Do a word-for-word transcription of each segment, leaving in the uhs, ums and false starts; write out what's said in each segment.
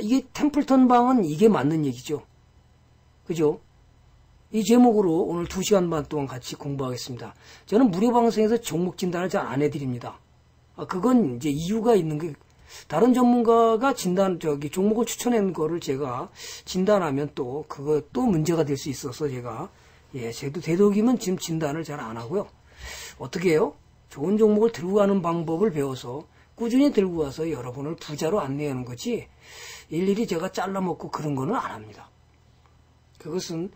이게 템플턴 방은 이게 맞는 얘기죠. 그죠? 이 제목으로 오늘 두 시간 반 동안 같이 공부하겠습니다. 저는 무료 방송에서 종목 진단을 잘 안 해드립니다. 아, 그건 이제 이유가 있는 게, 다른 전문가가 진단, 저기, 종목을 추천한 거를 제가 진단하면 또, 그거 또 문제가 될 수 있어서 제가, 예, 저도 되도록이면 지금 진단을 잘 안 하고요. 어떻게 해요? 좋은 종목을 들고 가는 방법을 배워서 꾸준히 들고 와서 여러분을 부자로 안내하는 거지, 일일이 제가 잘라먹고 그런 거는 안 합니다. 그것은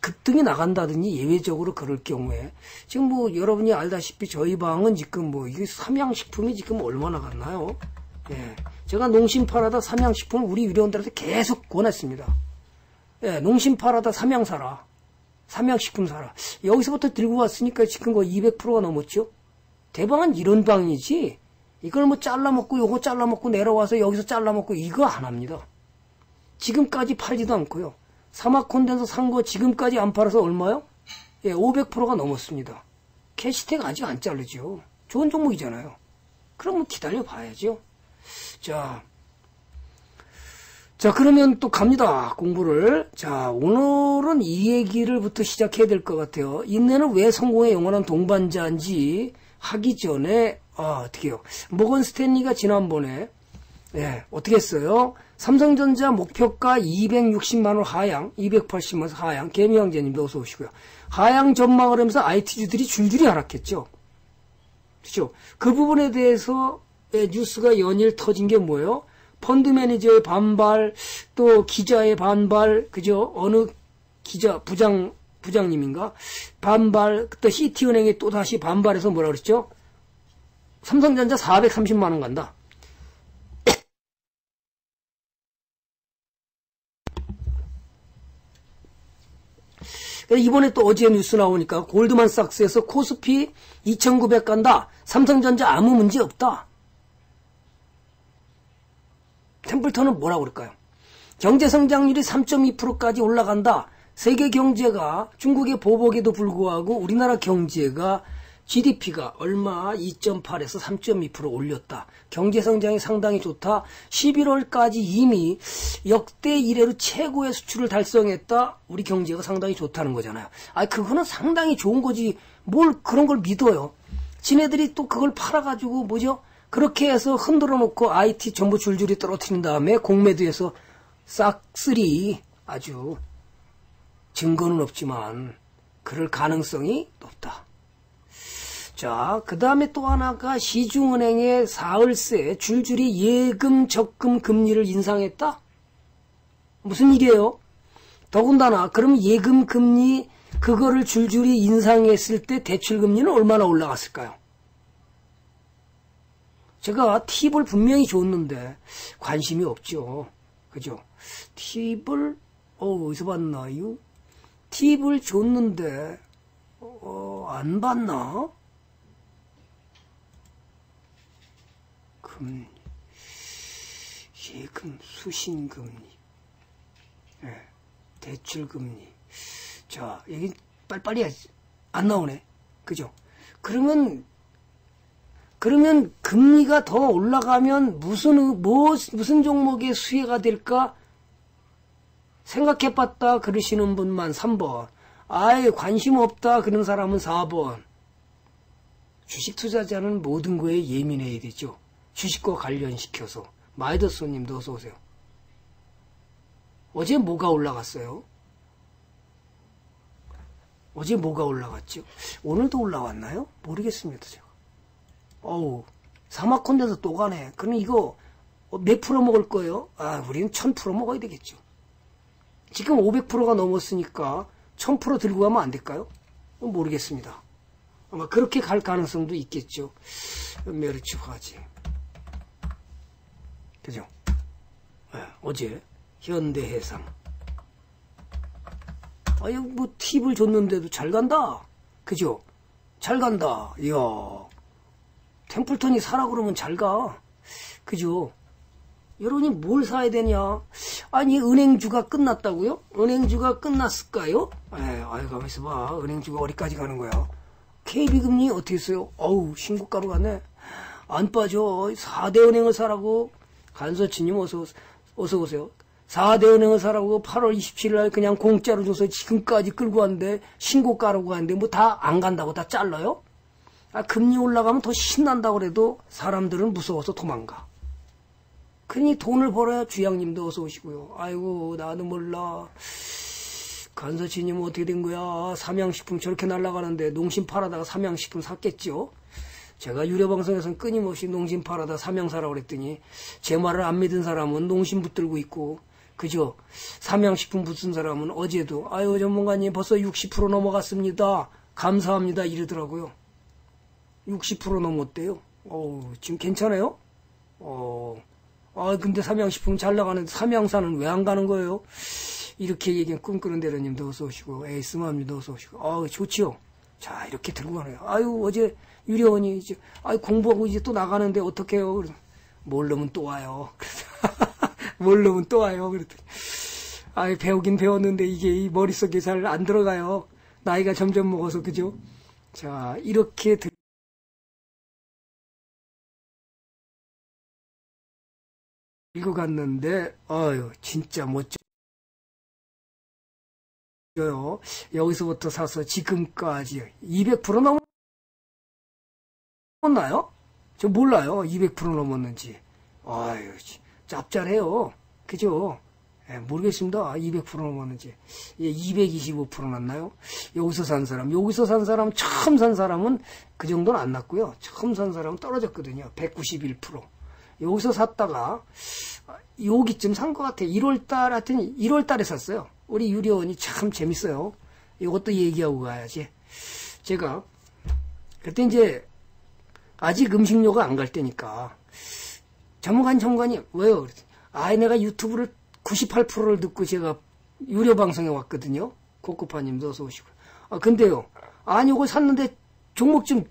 급등이 나간다든지 예외적으로 그럴 경우에, 지금 뭐 여러분이 알다시피 저희 방은 지금 뭐 이게 삼양식품이 지금 얼마나 갔나요? 예, 제가 농심 팔아다 삼양식품을 우리 유료원들한테 계속 권했습니다. 예, 농심 팔아다 삼양 사라, 삼양식품 사라. 여기서부터 들고 왔으니까 지금 거의 이백 퍼센트가 넘었죠. 대방은 이런 방이지, 이걸 뭐 잘라먹고 요거 잘라먹고 내려와서 여기서 잘라먹고 이거 안 합니다. 지금까지 팔지도 않고요. 사막콘덴서 산 거 지금까지 안 팔아서 얼마요? 예, 오백 퍼센트가 넘었습니다. 캐시태그 아직 안 자르죠. 좋은 종목이잖아요. 그럼 기다려 봐야죠. 자, 자 그러면 또 갑니다. 공부를. 자, 오늘은 이 얘기를부터 시작해야 될 것 같아요. 인내는 왜 성공의 영원한 동반자인지 하기 전에, 아, 어떻게 해요? 모건 스탠리가 지난번에, 예, 어떻게 했어요? 삼성전자 목표가 이백육십만 원 하향, 이백팔십만 원 하향, 개미왕자님도 어서 오시고요. 하향 전망을 하면서 아이티주들이 줄줄이 하락했죠. 그렇죠? 그 부분에 대해서 뉴스가 연일 터진 게 뭐예요? 펀드 매니저의 반발, 또 기자의 반발, 그죠? 어느 기자, 부장, 부장님인가? 반발, 그때 씨티은행이 또 다시 반발해서 뭐라 그랬죠? 삼성전자 사백삼십만 원 간다. 이번에 또 어제 뉴스 나오니까 골드만삭스에서 코스피 이천구백 간다. 삼성전자 아무 문제 없다. 템플턴은 뭐라고 그럴까요? 경제성장률이 삼 점 이 퍼센트까지 올라간다. 세계 경제가 중국의 보복에도 불구하고 우리나라 경제가 지디피가 얼마 이 점 팔에서 삼 점 이 퍼센트 올렸다. 경제성장이 상당히 좋다. 십일월까지 이미 역대 이래로 최고의 수출을 달성했다. 우리 경제가 상당히 좋다는 거잖아요. 아, 그거는 상당히 좋은 거지. 뭘 그런 걸 믿어요. 지네들이 또 그걸 팔아가지고 뭐죠? 그렇게 해서 흔들어 놓고 아이티 전부 줄줄이 떨어뜨린 다음에 공매도에서 싹쓸이, 아주 증거는 없지만 그럴 가능성이 높다. 자, 그 다음에 또 하나가 시중은행의 사흘새 줄줄이 예금 적금 금리를 인상했다? 무슨 일이에요? 더군다나 그럼 예금 금리 그거를 줄줄이 인상했을 때 대출금리는 얼마나 올라갔을까요? 제가 팁을 분명히 줬는데 관심이 없죠. 그죠? 팁을 어, 어디서 봤나요? 팁을 줬는데 어, 안 봤나? 금리, 예금, 수신금리, 예, 대출금리. 자, 여기 빨리빨리 해야지. 안 나오네. 그죠? 그러면, 그러면 금리가 더 올라가면 무슨, 뭐, 무슨 종목의 수혜가 될까? 생각해 봤다 그러시는 분만 삼 번. 아예 관심 없다 그런 사람은 사 번. 주식 투자자는 모든 거에 예민해야 되죠. 주식과 관련시켜서. 마이더스님도 어서오세요. 어제 뭐가 올라갔어요? 어제 뭐가 올라갔죠? 오늘도 올라왔나요? 모르겠습니다, 제가. 어우, 사막콘대서 또 가네. 그럼 이거 몇 프로 먹을 거예요? 아, 우리는 천 퍼센트 먹어야 되겠죠. 지금 오백 퍼센트가 넘었으니까 천 퍼센트 들고 가면 안 될까요? 모르겠습니다. 아마 그렇게 갈 가능성도 있겠죠. 메르츠화지. 그죠? 네, 어제 현대해상. 아유, 뭐 팁을 줬는데도 잘 간다. 그죠? 잘 간다. 이야, 템플턴이 사라 그러면 잘 가. 그죠? 여러분이 뭘 사야 되냐? 아니, 은행주가 끝났다고요? 은행주가 끝났을까요? 에, 아유, 가만있어 봐. 은행주가 어디까지 가는 거야? 케이비 금리 어떻게 했어요? 어우, 신고가로 가네. 안 빠져. 사 대 은행을 사라고. 간서치님 어서 어서 오세요. 사대은행을 사라고 팔월 이십칠일 날 그냥 공짜로 줘서 지금까지 끌고 왔는데 신고 까라고 하는데 뭐 다 안 간다고 다 잘라요? 아, 금리 올라가면 더 신난다고 그래도 사람들은 무서워서 도망가. 그러니 돈을 벌어야 주양님도 어서 오시고요. 아이고 나도 몰라. 간서치님 어떻게 된 거야? 삼양식품 저렇게 날아가는데 농심 팔아다가 삼양식품 샀겠죠? 제가 유료방송에서는 끊임없이 농심 팔아다 삼양 사라고 그랬더니 제 말을 안 믿은 사람은 농심 붙들고 있고 그죠? 삼양식품 붙은 사람은 어제도 아유 전문가님 벌써 육십 퍼센트 넘어갔습니다. 감사합니다 이러더라고요. 육십 퍼센트 넘었대요. 어우 지금 괜찮아요? 어, 아 근데 삼양식품 잘 나가는데 삼양사는 왜 안 가는 거예요? 이렇게 얘기는 꿈꾸는 대로님도 어서 오시고 에이스맘님도 어서 오시고 아우 좋지요. 자 이렇게 들고 가네요. 아유 어제 유려원이 이제 아유 공부하고 이제 또 나가는데 어떡해요? 그래서 모르면 또 와요. 모르면 또 와요. 그랬더니 아유 배우긴 배웠는데 이게 이 머릿속에 잘 안 들어가요. 나이가 점점 먹어서 그죠? 자 이렇게 들. 읽어 갔는데 아유 진짜 멋져요. 여기서부터 사서 지금까지 이백 퍼센트 넘었나요? 저 몰라요. 이백 퍼센트 넘었는지. 아유 짭짤해요. 그죠? 예, 모르겠습니다. 이백 퍼센트 넘었는지. 예, 이백이십오 퍼센트 났나요? 여기서 산 사람 여기서 산 사람 처음 산 사람은 그 정도는 안 났고요. 처음 산 사람은 떨어졌거든요. 백구십일 퍼센트. 여기서 샀다가 여기쯤 산 것 같아. 일월달 하여튼 일월달에 샀어요. 우리 유리원이 참 재밌어요. 이것도 얘기하고 가야지. 제가 그때 이제 아직 음식료가 안 갈 때니까 전문관 전문관이 왜요? 그랬더니 아 내가 유튜브를 구십팔 퍼센트를 듣고 제가 유료 방송에 왔거든요. 코코파님도 어서 오시고. 아 근데요. 아니 이걸 샀는데 종목 좀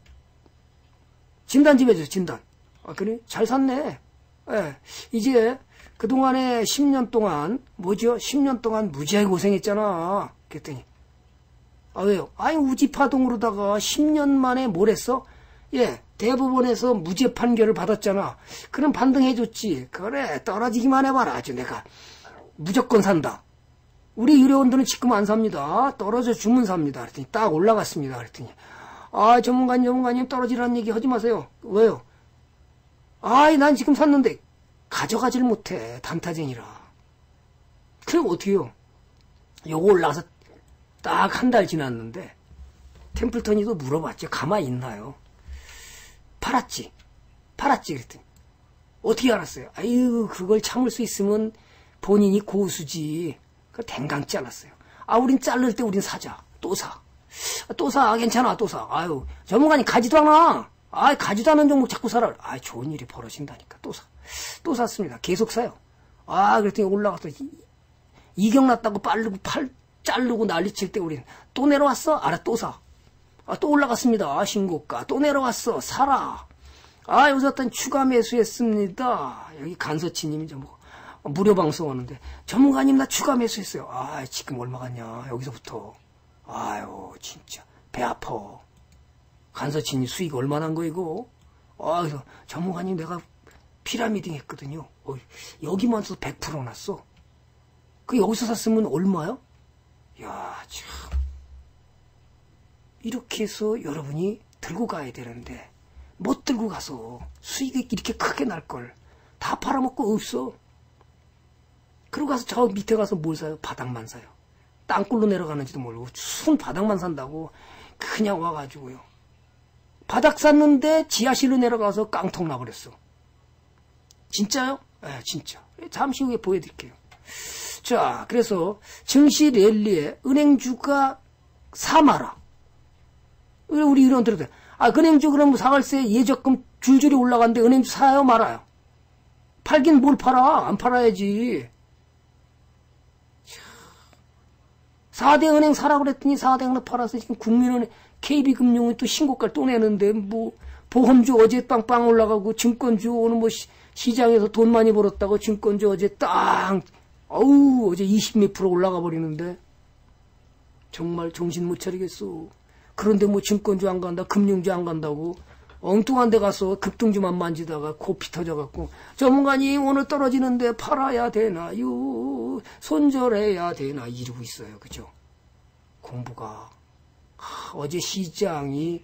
진단 좀 해줘요. 진단. 아, 그래? 잘 샀네. 예. 이제, 그동안에 십 년 동안, 뭐죠? 십 년 동안 무지하게 고생했잖아. 그랬더니, 아, 왜요? 아니, 우지파동으로다가 십 년 만에 뭘 했어? 예. 대법원에서 무죄 판결을 받았잖아. 그럼 반등해줬지. 그래. 떨어지기만 해봐라. 아주 내가. 무조건 산다. 우리 유료원들은 지금 안 삽니다. 떨어져 주면 삽니다. 그랬더니, 딱 올라갔습니다. 그랬더니, 아, 전문가님, 전문가님, 떨어지라는 얘기 하지 마세요. 왜요? 아이 난 지금 샀는데 가져가질 못해. 단타쟁이라. 그럼 어떻게요? 요거 올라가서 딱 한 달 지났는데 템플턴이도 물어봤죠. 가만히 있나요? 팔았지. 팔았지 그랬더니 어떻게 알았어요? 아유 그걸 참을 수 있으면 본인이 고수지. 그걸 댕강 잘랐어요. 아 우린 자를 때 우린 사자. 또 사. 또 사. 괜찮아. 또 사. 아유 전문가님 가지도 않아. 아, 가지도 않은 종목 자꾸 사라. 아, 좋은 일이 벌어진다니까. 또 사. 또 샀습니다. 계속 사요. 아, 그랬더니 올라가서 이경 났다고 빠르고 팔 자르고 난리 칠 때 우리는 또 내려왔어? 알아, 또 사. 아, 또 올라갔습니다. 아, 신고가. 또 내려왔어. 사라. 아, 여기서 어떤 추가 매수했습니다. 여기 간서치님이 좀 무료 방송하는데 전문가님 나 추가 매수했어요. 아, 지금 얼마 갔냐. 여기서부터. 아유, 진짜. 배 아파. 간서친이 수익 얼마나 한 거 이거? 아, 그래서 전문가님 내가 피라미딩 했거든요. 어, 여기만 써서 백 퍼센트 났어. 그 여기서 샀으면 얼마야? 야, 참. 이렇게 해서 여러분이 들고 가야 되는데 못 들고 가서 수익이 이렇게 크게 날 걸 다 팔아먹고 없어. 그러고 가서 저 밑에 가서 뭘 사요? 바닥만 사요. 땅굴로 내려가는지도 모르고 순 바닥만 산다고 그냥 와가지고요. 바닥 샀는데 지하실로 내려가서 깡통 나버렸어. 진짜요? 예, 진짜. 잠시 후에 보여드릴게요. 자, 그래서 증시 랠리에 은행주가 사마라. 우리 이런 들어도 아, 은행주 그럼 사갈세 예적금 줄줄이 올라가는데 은행주 사요 말아요? 팔긴 뭘 팔아? 안 팔아야지. 사대 은행 사라 그랬더니 사대 은행 팔아서 지금 국민은행 케이비금융이 또 신고가를 또 내는데 뭐 보험주 어제 빵빵 올라가고 증권주 오늘 뭐 시, 시장에서 돈 많이 벌었다고 증권주 어제 땅 어우 어제 이십 몇 프로 올라가 버리는데 정말 정신 못 차리겠어. 그런데 뭐 증권주 안 간다 금융주 안 간다고 엉뚱한 데 가서 급등주만 만지다가 코피 터져갖고 전문가님 오늘 떨어지는데 팔아야 되나요? 손절해야 되나? 이러고 있어요. 그죠? 공부가 하, 어제 시장이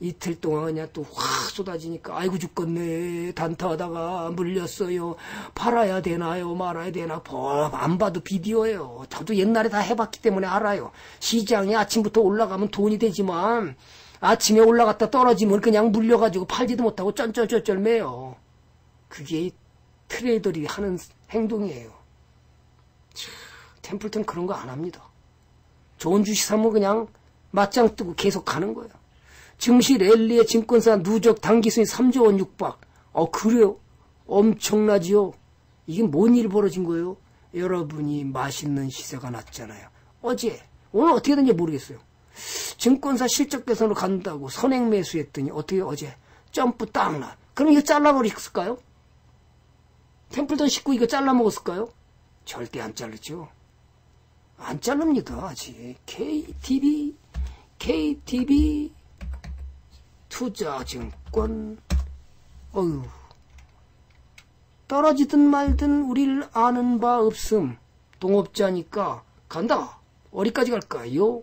이틀 동안 그냥 또 확 쏟아지니까 아이고 죽겠네. 단타하다가 물렸어요. 팔아야 되나요? 말아야 되나? 안 봐도 비디오예요. 저도 옛날에 다 해봤기 때문에 알아요. 시장이 아침부터 올라가면 돈이 되지만 아침에 올라갔다 떨어지면 그냥 물려가지고 팔지도 못하고 쩐쩔쩐쩔 매요. 그게 트레이더들이 하는 행동이에요. 참, 템플턴 그런 거 안 합니다. 좋은 주식 사면 그냥 맞짱 뜨고 계속 가는 거예요. 증시 랠리에 증권사 누적 단기순이 삼조 원 육박. 어 그래요? 엄청나지요? 이게 뭔 일이 벌어진 거예요? 여러분이 맛있는 시세가 났잖아요. 어제, 오늘 어떻게 된지 모르겠어요. 증권사 실적 개선으로 간다고 선행 매수했더니 어떻게 어제 점프 딱 나. 그럼 이거 잘라버렸을까요? 템플턴 식구 이거 잘라먹었을까요? 절대 안 잘르죠. 안 잘릅니다. 아직 케이티비, 케이티비 투자증권. 어휴, 떨어지든 말든 우리를 아는 바 없음. 동업자니까 간다. 어디까지 갈까요?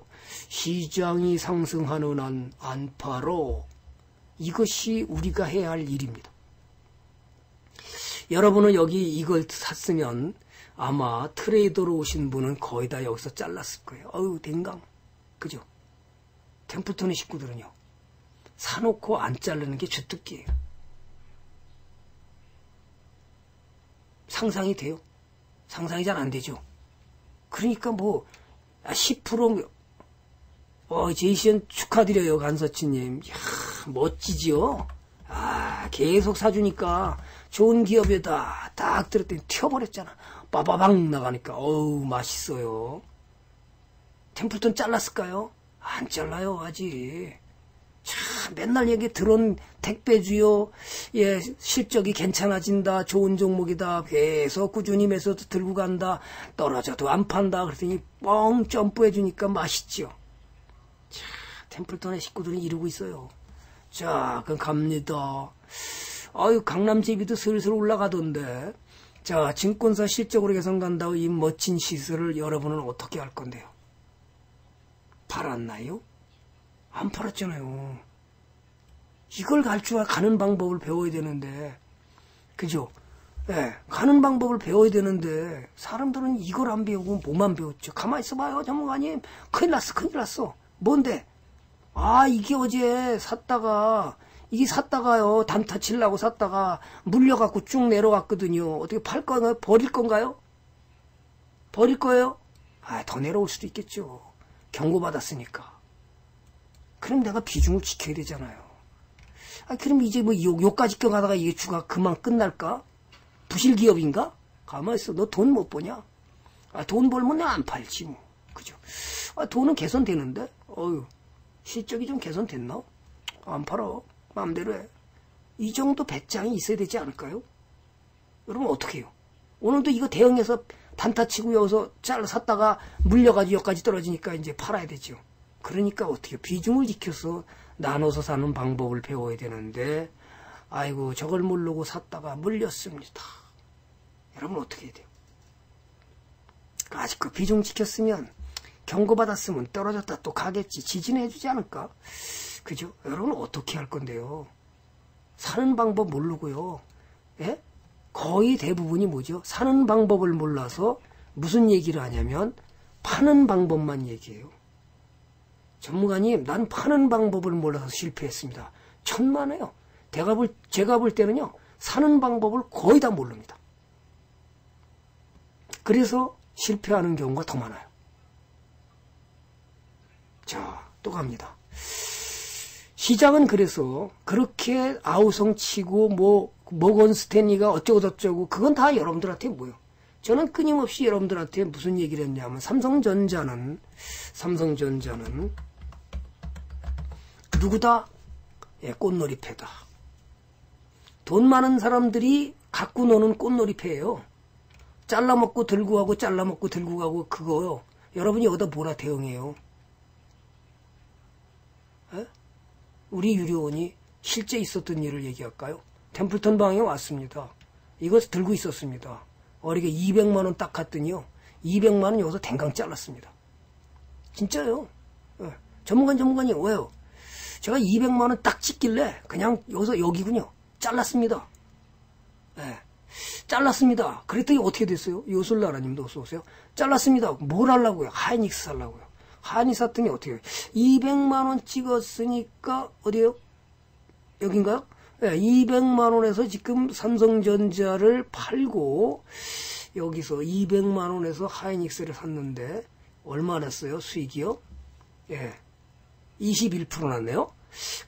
시장이 상승하는 한 안파로. 이것이 우리가 해야 할 일입니다. 여러분은 여기 이걸 샀으면 아마 트레이더로 오신 분은 거의 다 여기서 잘랐을 거예요. 어우 댕강. 그죠? 템플턴의 식구들은요, 사놓고 안 자르는 게 주특기예요. 상상이 돼요? 상상이 잘 안 되죠. 그러니까 뭐 십 퍼센트 어, 제이씨엔 축하드려요, 간서치님. 이야, 멋지지요? 아, 계속 사주니까 좋은 기업에다 딱 들었더니 튀어버렸잖아. 빠바방 나가니까 어우 맛있어요. 템플턴 잘랐을까요? 안 잘라요, 아직. 참, 맨날 얘기 들은 택배주요, 예, 실적이 괜찮아진다, 좋은 종목이다, 계속 꾸준히 매수도 들고 간다, 떨어져도 안 판다, 그랬더니 뻥 점프해주니까 맛있죠. 자, 템플턴의 식구들은 이러고 있어요. 자, 그럼 갑니다. 아유, 강남제비도 슬슬 올라가던데. 자, 증권사 실적으로 개선 간다고 이 멋진 시세를 여러분은 어떻게 할 건데요? 팔았나요? 안 팔았잖아요. 이걸 갈 줄 가는 방법을 배워야 되는데, 그죠? 예, 가는 방법을 배워야 되는데, 사람들은 이걸 안 배우고 뭐만 배웠죠? 가만히 있어봐요, 전문가님. 큰일 났어, 큰일 났어. 뭔데? 아, 이게 어제 샀다가, 이게 샀다가요, 단타 치려고 샀다가, 물려갖고 쭉 내려갔거든요. 어떻게 팔 건가요? 버릴 건가요? 버릴 거예요? 아, 더 내려올 수도 있겠죠. 경고받았으니까. 그럼 내가 비중을 지켜야 되잖아요. 아, 그럼 이제 뭐 요, 요까지 껴가다가 이게 주가 그만 끝날까? 부실기업인가? 가만있어. 너 돈 못 버냐? 아, 돈 벌면 내가 안 팔지 뭐. 그죠? 아, 돈은 개선되는데? 어휴, 실적이 좀 개선됐나? 안 팔아. 마음대로 해. 이 정도 배짱이 있어야 되지 않을까요? 여러분 어떻게 해요? 오늘도 이거 대형에서 단타치고 여기서 잘라 샀다가 물려가지고 여기까지 떨어지니까 이제 팔아야 되죠. 그러니까 어떻게 비중을 지켜서 나눠서 사는 방법을 배워야 되는데, 아이고 저걸 모르고 샀다가 물렸습니다. 여러분 어떻게 해야 돼요? 아직 그 비중 지켰으면, 경고받았으면 떨어졌다 또 가겠지. 지지는 해주지 않을까? 그죠? 여러분 어떻게 할 건데요? 사는 방법 모르고요. 예? 거의 대부분이 뭐죠? 사는 방법을 몰라서 무슨 얘기를 하냐면 파는 방법만 얘기해요. 전문가님, 난 파는 방법을 몰라서 실패했습니다. 천만에요. 제가 볼, 제가 볼 때는요, 사는 방법을 거의 다 모릅니다. 그래서 실패하는 경우가 더 많아요. 자, 또 갑니다. 시장은 그래서 그렇게 아우성 치고, 뭐, 모건 스탠리가 어쩌고저쩌고, 그건 다 여러분들한테 뭐예요? 저는 끊임없이 여러분들한테 무슨 얘기를 했냐면, 삼성전자는, 삼성전자는, 누구다? 예, 꽃놀이패다. 돈 많은 사람들이 갖고 노는 꽃놀이패예요. 잘라먹고 들고 가고 잘라먹고 들고 가고 그거요. 여러분이 여기다 뭐라 대응해요? 에? 우리 유료원이 실제 있었던 일을 얘기할까요? 템플턴 방에 왔습니다. 이것 들고 있었습니다. 어리게 이백만 원 딱 갔더니요. 이백만 원 여기서 댕강 잘랐습니다. 진짜요. 예. 전문가님 전문가님 왜요? 제가 이백만 원 딱 찍길래 그냥 여기서 여기군요. 잘랐습니다. 예. 잘랐습니다. 그랬더니 어떻게 됐어요? 요술나라님도 어서오세요. 잘랐습니다. 뭘 하려고요? 하이닉스 살라고요. 하이닉스 샀더니 어떻게 해요? 이백만 원 찍었으니까 어디에요? 여긴가요? 네, 이백만 원에서 지금 삼성전자를 팔고 여기서 이백만 원에서 하이닉스를 샀는데 얼마 났어요? 수익이요? 예, 이십일 퍼센트 났네요.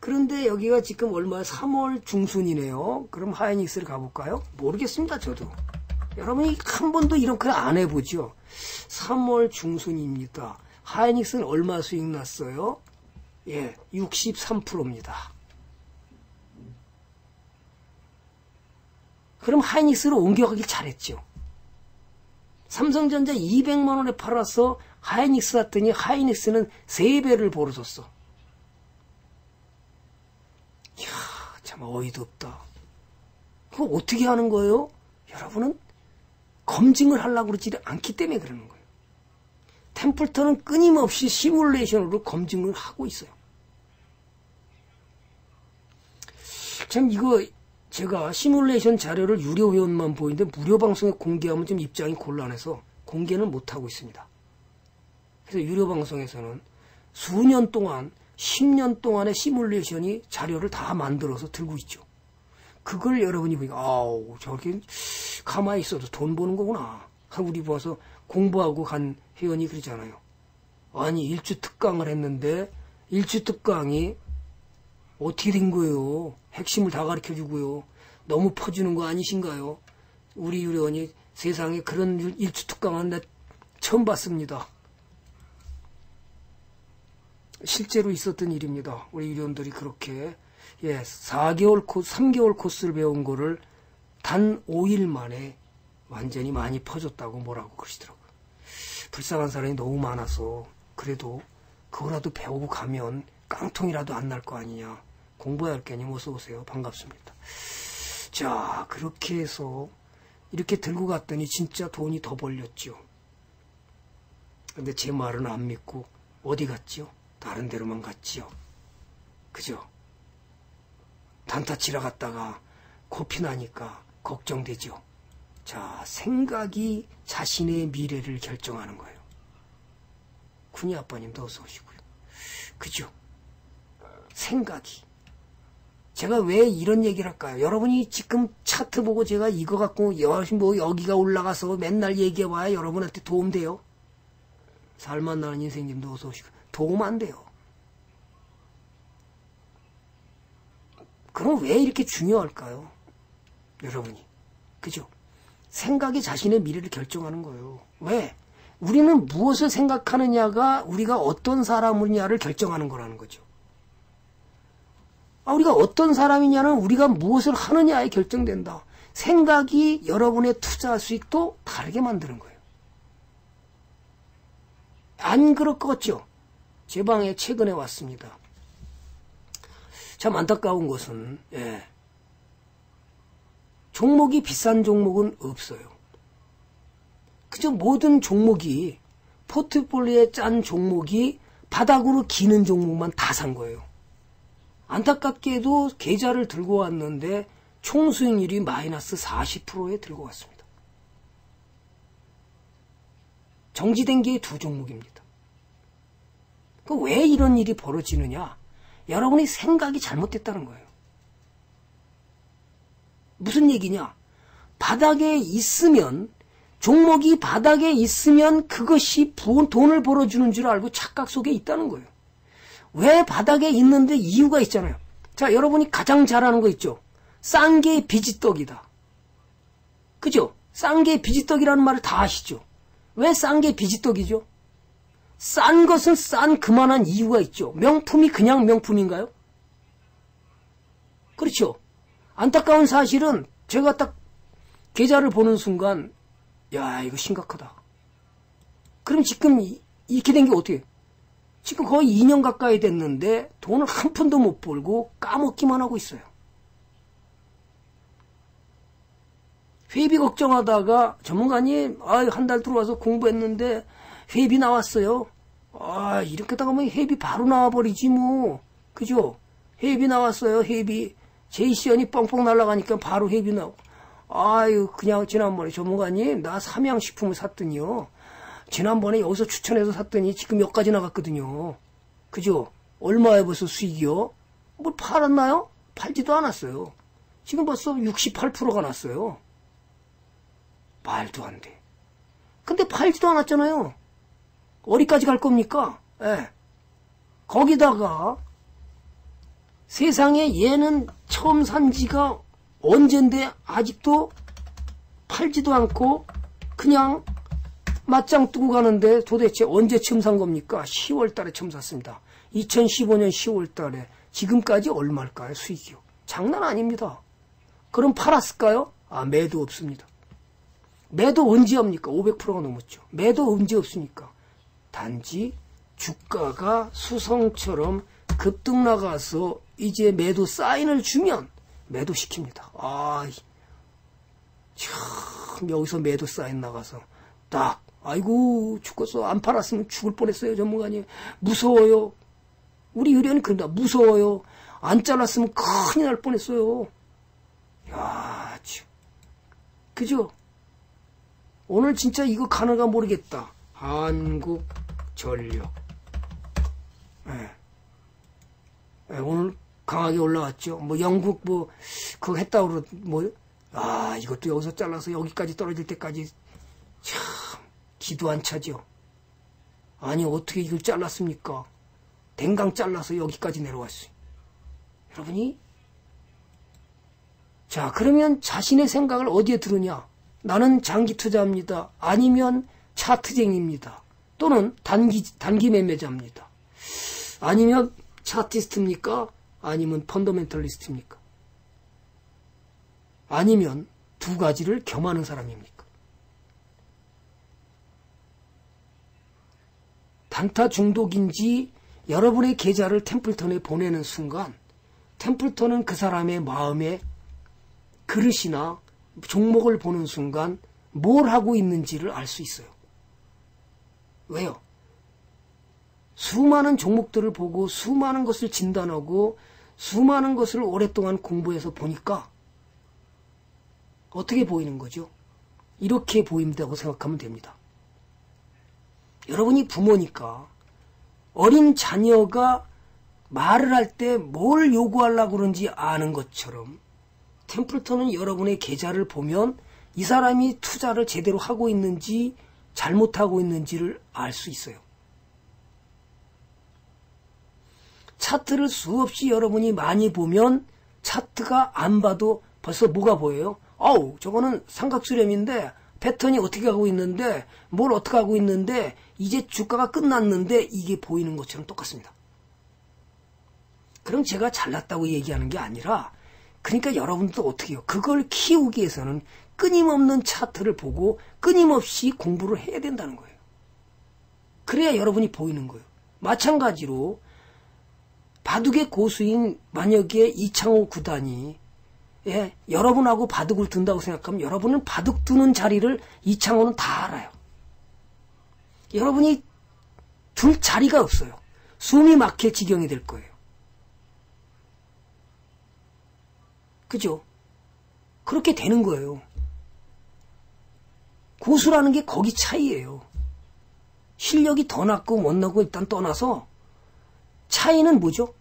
그런데 여기가 지금 얼마? 삼월 중순이네요. 그럼 하이닉스를 가볼까요? 모르겠습니다. 저도. 여러분이 한 번도 이런 글 안 해보죠. 삼월 중순입니다. 하이닉스는 얼마 수익 났어요? 예, 육십삼 퍼센트입니다. 그럼 하이닉스로 옮겨가길 잘했죠. 삼성전자 이백만 원에 팔아서 하이닉스 샀더니 하이닉스는 세 배를 벌어줬어. 이야, 참 어이도 없다. 그거 어떻게 하는 거예요? 여러분은 검증을 하려고 그러지 않기 때문에 그러는 거예요. 템플턴은 끊임없이 시뮬레이션으로 검증을 하고 있어요. 참 이거 제가 시뮬레이션 자료를 유료 회원만 보이는데 무료 방송에 공개하면 좀 입장이 곤란해서 공개는 못하고 있습니다. 그래서 유료 방송에서는 수년 동안 십 년 동안의 시뮬레이션이 자료를 다 만들어서 들고 있죠. 그걸 여러분이 보니까 아우 저렇게 가만히 있어도 돈 버는 거구나 하고 우리 봐서 공부하고 간 회원이 그러잖아요. 아니 일주 특강을 했는데 일주 특강이 어떻게 된 거예요? 핵심을 다 가르쳐주고요. 너무 퍼주는 거 아니신가요? 우리 유료원이 세상에 그런 일주 특강은 나 처음 봤습니다. 실제로 있었던 일입니다. 우리 유료원들이 그렇게 예, 사 개월 코스, 삼 개월 코스를 배운 거를 단 오 일 만에 완전히 많이 퍼줬다고 뭐라고 그러시더라고요. 불쌍한 사람이 너무 많아서 그래도 그거라도 배우고 가면 깡통이라도 안 날 거 아니냐. 공부해야 할 게 아니면 어서오세요. 반갑습니다. 자, 그렇게 해서 이렇게 들고 갔더니 진짜 돈이 더 벌렸죠. 근데 제 말은 안 믿고 어디 갔죠? 다른 데로만 갔지요. 그죠? 단타 치러 갔다가 코피 나니까 걱정되죠. 자, 생각이 자신의 미래를 결정하는 거예요. 군이 아빠님도 어서 오시고요. 그죠? 생각이. 제가 왜 이런 얘기를 할까요? 여러분이 지금 차트 보고 제가 이거 갖고 뭐 여기가 올라가서 맨날 얘기해봐야 여러분한테 도움돼요. 살맛 나는 인생님도 어서 오시고 도움 안 돼요. 그럼 왜 이렇게 중요할까요? 여러분이. 그죠? 생각이 자신의 미래를 결정하는 거예요. 왜? 우리는 무엇을 생각하느냐가 우리가 어떤 사람이냐를 결정하는 거라는 거죠. 아, 우리가 어떤 사람이냐는 우리가 무엇을 하느냐에 결정된다. 생각이 여러분의 투자 수익도 다르게 만드는 거예요. 안 그렇겠죠? 제 방에 최근에 왔습니다. 참 안타까운 것은 예, 종목이 비싼 종목은 없어요. 그저 모든 종목이 포트폴리오에 짠 종목이 바닥으로 기는 종목만 다 산 거예요. 안타깝게도 계좌를 들고 왔는데 총 수익률이 마이너스 사십 퍼센트에 들고 왔습니다. 정지된 게 두 종목입니다. 그 왜 이런 일이 벌어지느냐? 여러분이 생각이 잘못됐다는 거예요. 무슨 얘기냐? 바닥에 있으면 종목이 바닥에 있으면 그것이 돈을 벌어주는 줄 알고 착각 속에 있다는 거예요. 왜 바닥에 있는데 이유가 있잖아요. 자, 여러분이 가장 잘하는 거 있죠. 싼 게 비지떡이다. 그죠? 싼 게 비지떡이라는 말을 다 아시죠? 왜 싼 게 비지떡이죠? 싼 것은 싼 그만한 이유가 있죠. 명품이 그냥 명품인가요? 그렇죠. 안타까운 사실은 제가 딱 계좌를 보는 순간 야, 이거 심각하다. 그럼 지금 이렇게 된 게 어떻게 해요? 지금 거의 이 년 가까이 됐는데 돈을 한 푼도 못 벌고 까먹기만 하고 있어요. 회비 걱정하다가 전문가님, 아, 한 달 들어와서 공부했는데 회비 나왔어요. 아, 이렇게 다가면 회비 바로 나와버리지 뭐. 그죠? 회비 나왔어요, 회비. 제이씨언이 뻥뻥 날아가니까 바로 회비 나오고. 아유, 그냥 지난번에 전문가님, 나 삼양식품을 샀더니요. 지난번에 여기서 추천해서 샀더니 지금 여기까지 나갔거든요. 그죠? 얼마에 벌써 수익이요? 뭘 팔았나요? 팔지도 않았어요. 지금 벌써 육십팔 퍼센트가 났어요. 말도 안 돼. 근데 팔지도 않았잖아요. 어디까지 갈 겁니까? 예. 거기다가 세상에 얘는 처음 산 지가 언젠데 아직도 팔지도 않고 그냥 맞짱 뜨고 가는데 도대체 언제 처음 산 겁니까? 시월 달에 처음 샀습니다. 이천십오 년 시월 달에 지금까지 얼마일까요? 수익이요. 장난 아닙니다. 그럼 팔았을까요? 아, 매도 없습니다. 매도 언제 합니까? 오백 퍼센트가 넘었죠. 매도 언제 없으니까. 단지 주가가 수성처럼 급등 나가서 이제 매도 사인을 주면 매도시킵니다. 아, 참 여기서 매도 사인 나가서 딱 아이고 죽었어. 안 팔았으면 죽을 뻔했어요. 전문가님. 무서워요. 우리 의뢰원이 그런다. 무서워요. 안 잘랐으면 큰일 날 뻔했어요. 야, 참. 그죠? 오늘 진짜 이거 가는가 모르겠다. 한국전력. 예. 예, 오늘 강하게 올라왔죠. 뭐 영국 뭐 그거 했다고 그러 뭐 아, 이것도 여기서 잘라서 여기까지 떨어질 때까지 참 기도 안 차죠. 아니 어떻게 이걸 잘랐습니까? 댕강 잘라서 여기까지 내려왔어요. 여러분이 자 그러면 자신의 생각을 어디에 두느냐? 나는 장기 투자합니다. 아니면 차트쟁이입니다. 또는 단기, 단기 매매자입니다. 아니면 차티스트입니까? 아니면 펀더멘털리스트입니까? 아니면 두 가지를 겸하는 사람입니까? 단타 중독인지 여러분의 계좌를 템플턴에 보내는 순간 템플턴은 그 사람의 마음에 그릇이나 종목을 보는 순간 뭘 하고 있는지를 알 수 있어요. 왜요? 수많은 종목들을 보고 수많은 것을 진단하고 수많은 것을 오랫동안 공부해서 보니까 어떻게 보이는 거죠? 이렇게 보인다고 생각하면 됩니다. 여러분이 부모니까 어린 자녀가 말을 할 때 뭘 요구하려고 그런지 아는 것처럼 템플턴은 여러분의 계좌를 보면 이 사람이 투자를 제대로 하고 있는지 잘못하고 있는지를 알 수 있어요. 차트를 수없이 여러분이 많이 보면 차트가 안 봐도 벌써 뭐가 보여요? 아우 저거는 삼각수렴인데 패턴이 어떻게 하고 있는데 뭘 어떻게 하고 있는데 이제 주가가 끝났는데 이게 보이는 것처럼 똑같습니다. 그럼 제가 잘났다고 얘기하는 게 아니라 그러니까 여러분도 어떻게 해요? 그걸 키우기 위해서는 끊임없는 차트를 보고 끊임없이 공부를 해야 된다는 거예요. 그래야 여러분이 보이는 거예요. 마찬가지로 바둑의 고수인 만약에 이창호 구단이 예, 여러분하고 바둑을 둔다고 생각하면 여러분은 바둑 두는 자리를 이창호는 다 알아요. 여러분이 둘 자리가 없어요. 숨이 막힐 지경이 될 거예요. 그죠? 그렇게 되는 거예요. 고수라는 게 거기 차이예요. 실력이 더 낫고 못 나고 일단 떠나서 차이는 뭐죠?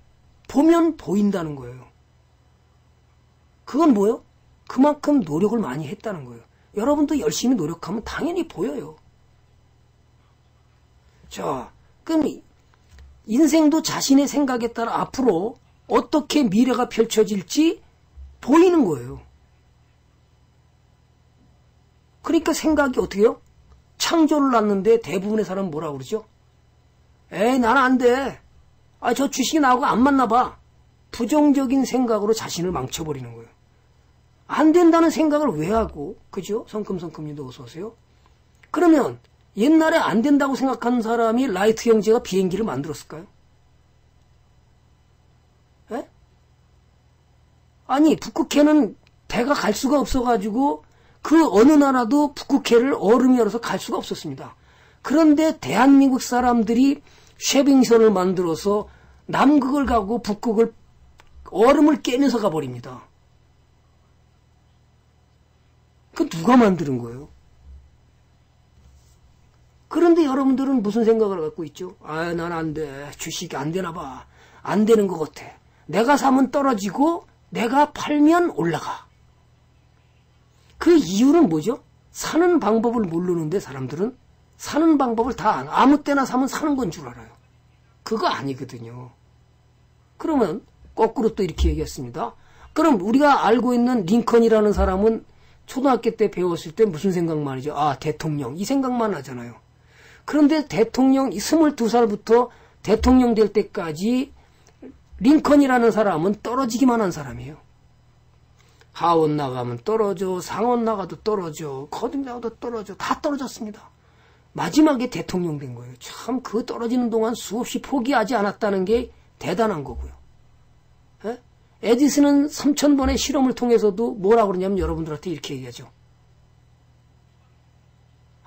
보면 보인다는 거예요. 그건 뭐예요? 그만큼 노력을 많이 했다는 거예요. 여러분도 열심히 노력하면 당연히 보여요. 자, 그럼 인생도 자신의 생각에 따라 앞으로 어떻게 미래가 펼쳐질지 보이는 거예요. 그러니까 생각이 어떻게 해요? 창조를 하는데 대부분의 사람은 뭐라고 그러죠? 에이, 난 안 돼. 아, 저 주식이 나하고 안 맞나 봐. 부정적인 생각으로 자신을 망쳐버리는 거예요. 안 된다는 생각을 왜 하고, 그죠? 성큼성큼님도 어서오세요. 그러면 옛날에 안 된다고 생각한 사람이 라이트 경제가 비행기를 만들었을까요? 에? 아니, 북극해는 배가 갈 수가 없어가지고 그 어느 나라도 북극해를 얼음이 얼어서 갈 수가 없었습니다. 그런데 대한민국 사람들이 쉐빙선을 만들어서 남극을 가고 북극을 얼음을 깨면서 가버립니다. 그 누가 만드는 거예요? 그런데 여러분들은 무슨 생각을 갖고 있죠? 아, 난 안 돼. 주식이 안 되나 봐. 안 되는 것 같아. 내가 사면 떨어지고 내가 팔면 올라가. 그 이유는 뭐죠? 사는 방법을 모르는데 사람들은 사는 방법을 다 아무 때나 사면 사는 건 줄 알아요. 그거 아니거든요. 그러면 거꾸로 또 이렇게 얘기했습니다. 그럼 우리가 알고 있는 링컨이라는 사람은 초등학교 때 배웠을 때 무슨 생각만 하죠? 아, 대통령. 이 생각만 하잖아요. 그런데 대통령, 스물두 살부터 대통령 될 때까지 링컨이라는 사람은 떨어지기만 한 사람이에요. 하원 나가면 떨어져, 상원 나가도 떨어져, 거듭 나가도 떨어져, 다 떨어졌습니다. 마지막에 대통령 된 거예요. 참, 그 떨어지는 동안 수없이 포기하지 않았다는 게 대단한 거고요. 에? 에디슨은 삼천 번의 실험을 통해서도 뭐라 그러냐면 여러분들한테 이렇게 얘기하죠.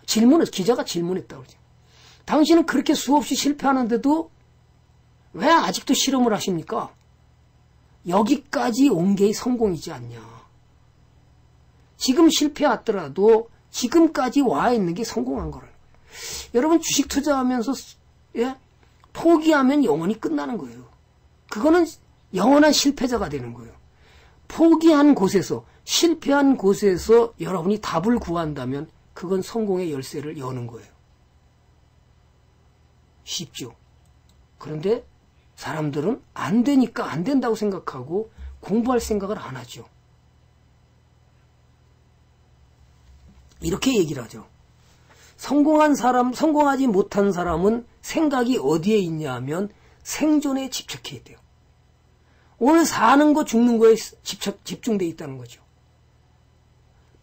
질문을, 기자가 질문했다고 그러죠. 당신은 그렇게 수없이 실패하는데도 왜 아직도 실험을 하십니까? 여기까지 온 게 성공이지 않냐. 지금 실패하더라도 지금까지 와 있는 게 성공한 거라는 거예요. 여러분, 주식 투자하면서, 예? 포기하면 영원히 끝나는 거예요. 그거는 영원한 실패자가 되는 거예요. 포기한 곳에서, 실패한 곳에서 여러분이 답을 구한다면 그건 성공의 열쇠를 여는 거예요. 쉽죠. 그런데 사람들은 안 되니까 안 된다고 생각하고 공부할 생각을 안 하죠. 이렇게 얘기를 하죠. 성공한 사람, 성공하지 못한 사람은 생각이 어디에 있냐 하면 생존에 집착해 있대요. 오늘 사는 거 죽는 거에 집착, 집중되어 있다는 거죠.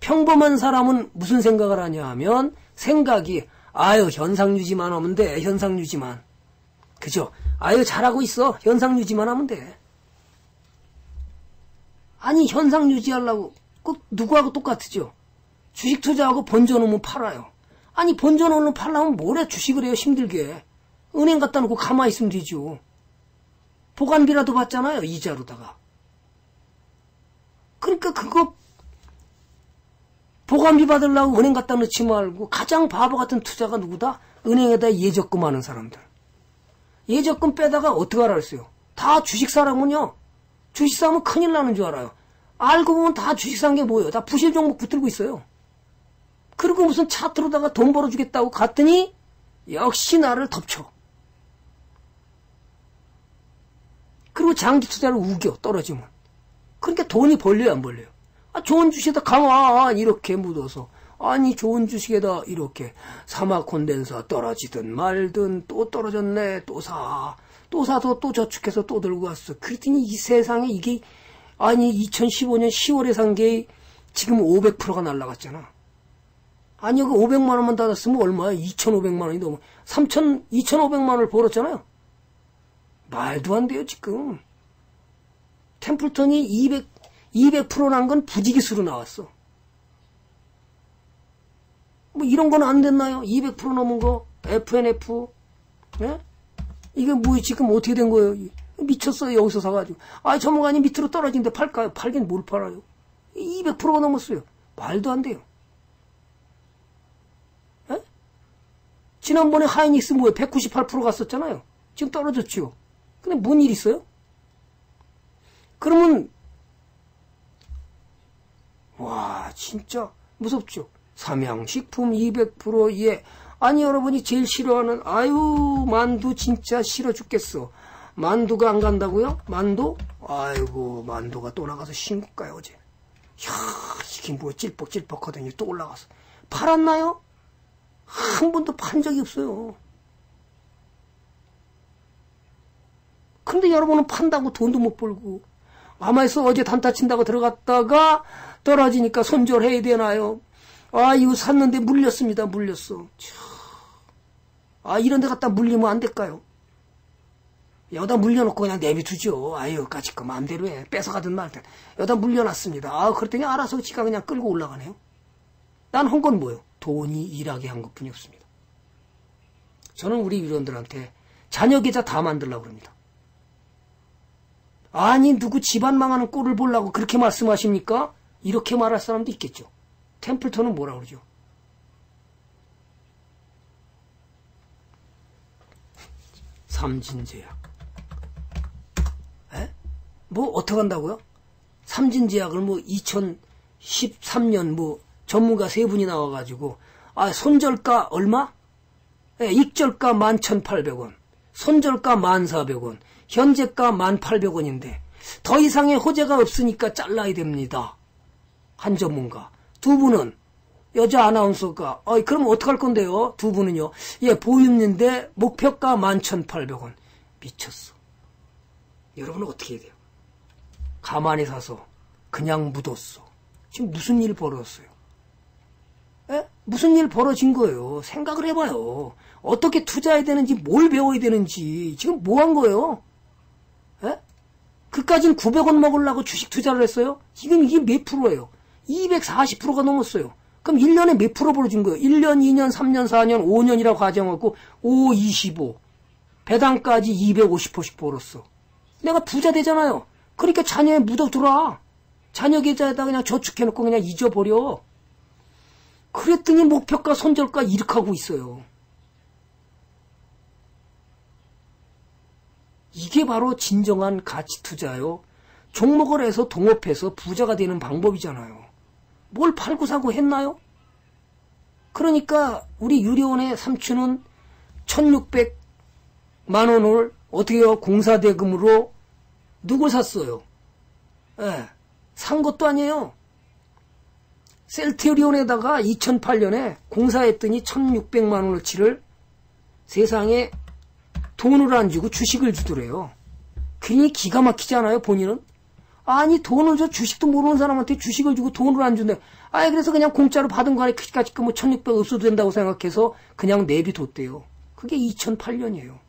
평범한 사람은 무슨 생각을 하냐 하면 생각이, 아유, 현상유지만 하면 돼. 현상유지만. 그죠? 아유, 잘하고 있어. 현상유지만 하면 돼. 아니, 현상유지하려고 꼭 누구하고 똑같죠? 주식 투자하고 번져 놓으면 팔아요. 아니, 번져 놓으면 팔려면 뭐래 주식을 해요, 힘들게. 은행 갖다 놓고 가만히 있으면 되죠. 보관비라도 받잖아요, 이자로다가. 그러니까 그거 보관비 받으려고 은행 갖다 놓지 말고 가장 바보 같은 투자가 누구다? 은행에다 예적금 하는 사람들. 예적금 빼다가 어떻게 하라 했어요? 다 주식 사라면요. 주식 사면 큰일 나는 줄 알아요. 알고 보면 다 주식 산 게 뭐예요? 다 부실 종목 붙들고 있어요. 그리고 무슨 차트로다가 돈 벌어주겠다고 갔더니 역시 나를 덮쳐. 그리고 장기 투자를 우겨, 떨어지면. 그러니까 돈이 벌려요, 안 벌려요? 아, 좋은 주식에다 가만 이렇게 묻어서, 아니, 좋은 주식에다 이렇게 사막 콘덴서 떨어지든 말든 또 떨어졌네, 또 사, 또 사서 또 저축해서 또 들고 왔어. 그랬더니 이 세상에 이게, 아니, 이천십오 년 시월에 산 게 지금 오백 퍼센트가 날라갔잖아. 아니, 그 오백만 원만 받았으면 얼마야? 이천오백만 원이 넘어. 삼천, 이천오백만 원을 벌었잖아요. 말도 안 돼요, 지금. 템플턴이 이백, 이백 퍼센트 난 건 부지기수로 나왔어. 뭐 이런 건 안 됐나요? 이백 퍼센트 넘은 거, 에프엔에프. 예? 이게 뭐 지금 어떻게 된 거예요? 미쳤어요, 여기서 사가지고. 아, 전문가님 밑으로 떨어지는데 팔까요? 팔긴 뭘 팔아요? 이백 퍼센트가 넘었어요. 말도 안 돼요. 예? 지난번에 하이닉스 뭐예요? 백구십팔 퍼센트 갔었잖아요. 지금 떨어졌죠. 근데 뭔 일 있어요? 그러면, 와, 진짜 무섭죠. 삼양식품 이백 퍼센트, 예. 아니, 여러분이 제일 싫어하는, 아유, 만두 진짜 싫어 죽겠어. 만두가 안 간다고요? 만두? 아이고, 만두가 또 나가서 신고가요, 어제. 이야, 이게 뭐 찔뻑찔뻑하더니 또 올라가서. 팔았나요? 한 번도 판 적이 없어요. 근데 여러분은 판다고 돈도 못 벌고, 아마에서 어제 단타 친다고 들어갔다가 떨어지니까 손절해야 되나요? 아, 이거 샀는데 물렸습니다. 물렸어. 참, 아, 이런 데 갖다 물리면 안 될까요? 여다 물려놓고 그냥 내비두죠. 아유, 까짓거 마음대로 해. 뺏어가든 말든. 여다 물려놨습니다. 아, 그랬더니 알아서 지가 그냥 끌고 올라가네요. 난 한 건 뭐예요? 돈이 일하게 한 것뿐이 없습니다. 저는 우리 위원들한테 자녀 계좌 다 만들라고 합니다. 아니, 누구 집안 망하는 꼴을 보려고 그렇게 말씀하십니까? 이렇게 말할 사람도 있겠죠. 템플턴은 뭐라 그러죠? 삼진제약. 에? 뭐 어떻게 한다고요? 삼진제약을 뭐 이천십삼 년 뭐 전문가 세 분이 나와가지고 아 손절가 얼마? 예, 익절가 만 천팔백 원, 손절가 만 사백 원, 현재가 만 팔백 원인데 더 이상의 호재가 없으니까 잘라야 됩니다. 한 전문가. 두 분은 여자 아나운서가 아, 그럼 어떡할 건데요? 두 분은요. 예, 보유인데 목표가 만 천팔백 원. 미쳤어. 여러분은 어떻게 해야 돼요? 가만히 사서 그냥 묻었어. 지금 무슨 일 벌어졌어요? 에? 무슨 일 벌어진 거예요? 생각을 해봐요. 어떻게 투자해야 되는지, 뭘 배워야 되는지. 지금 뭐 한 거예요? 에? 그까진 구백 원 먹으려고 주식 투자를 했어요? 지금 이게 몇 프로예요? 이백사십 퍼센트가 넘었어요. 그럼 일 년에 몇 프로 벌어진 거예요? 일 년, 이 년, 삼 년, 사 년, 오 년이라고 가정하고 오, 이십오, 배당까지 이백오십 퍼센트씩 벌었어. 내가 부자 되잖아요. 그러니까 자녀에 묻어두라. 자녀 계좌에다 그냥 저축해놓고 그냥 잊어버려. 그랬더니 목표가 손절가 일으키고 있어요. 이게 바로 진정한 가치 투자예요. 종목을 해서 동업해서 부자가 되는 방법이잖아요. 뭘 팔고 사고 했나요? 그러니까 우리 유리원의 삼촌은 천육백만 원을 어떻게 해요? 공사대금으로 누굴 샀어요? 예, 산 것도 아니에요. 셀트리온에다가 이천팔 년에 공사했더니 천육백만 원어치를 세상에 돈을 안 주고 주식을 주더래요. 괜히 기가 막히지 않아요, 본인은? 아니, 돈을 줘, 주식도 모르는 사람한테 주식을 주고 돈을 안 준대. 아예 그래서 그냥 공짜로 받은 거 아니, 그까짓 거 뭐 천육백 없어도 된다고 생각해서 그냥 내비뒀대요. 그게 이천팔 년이에요.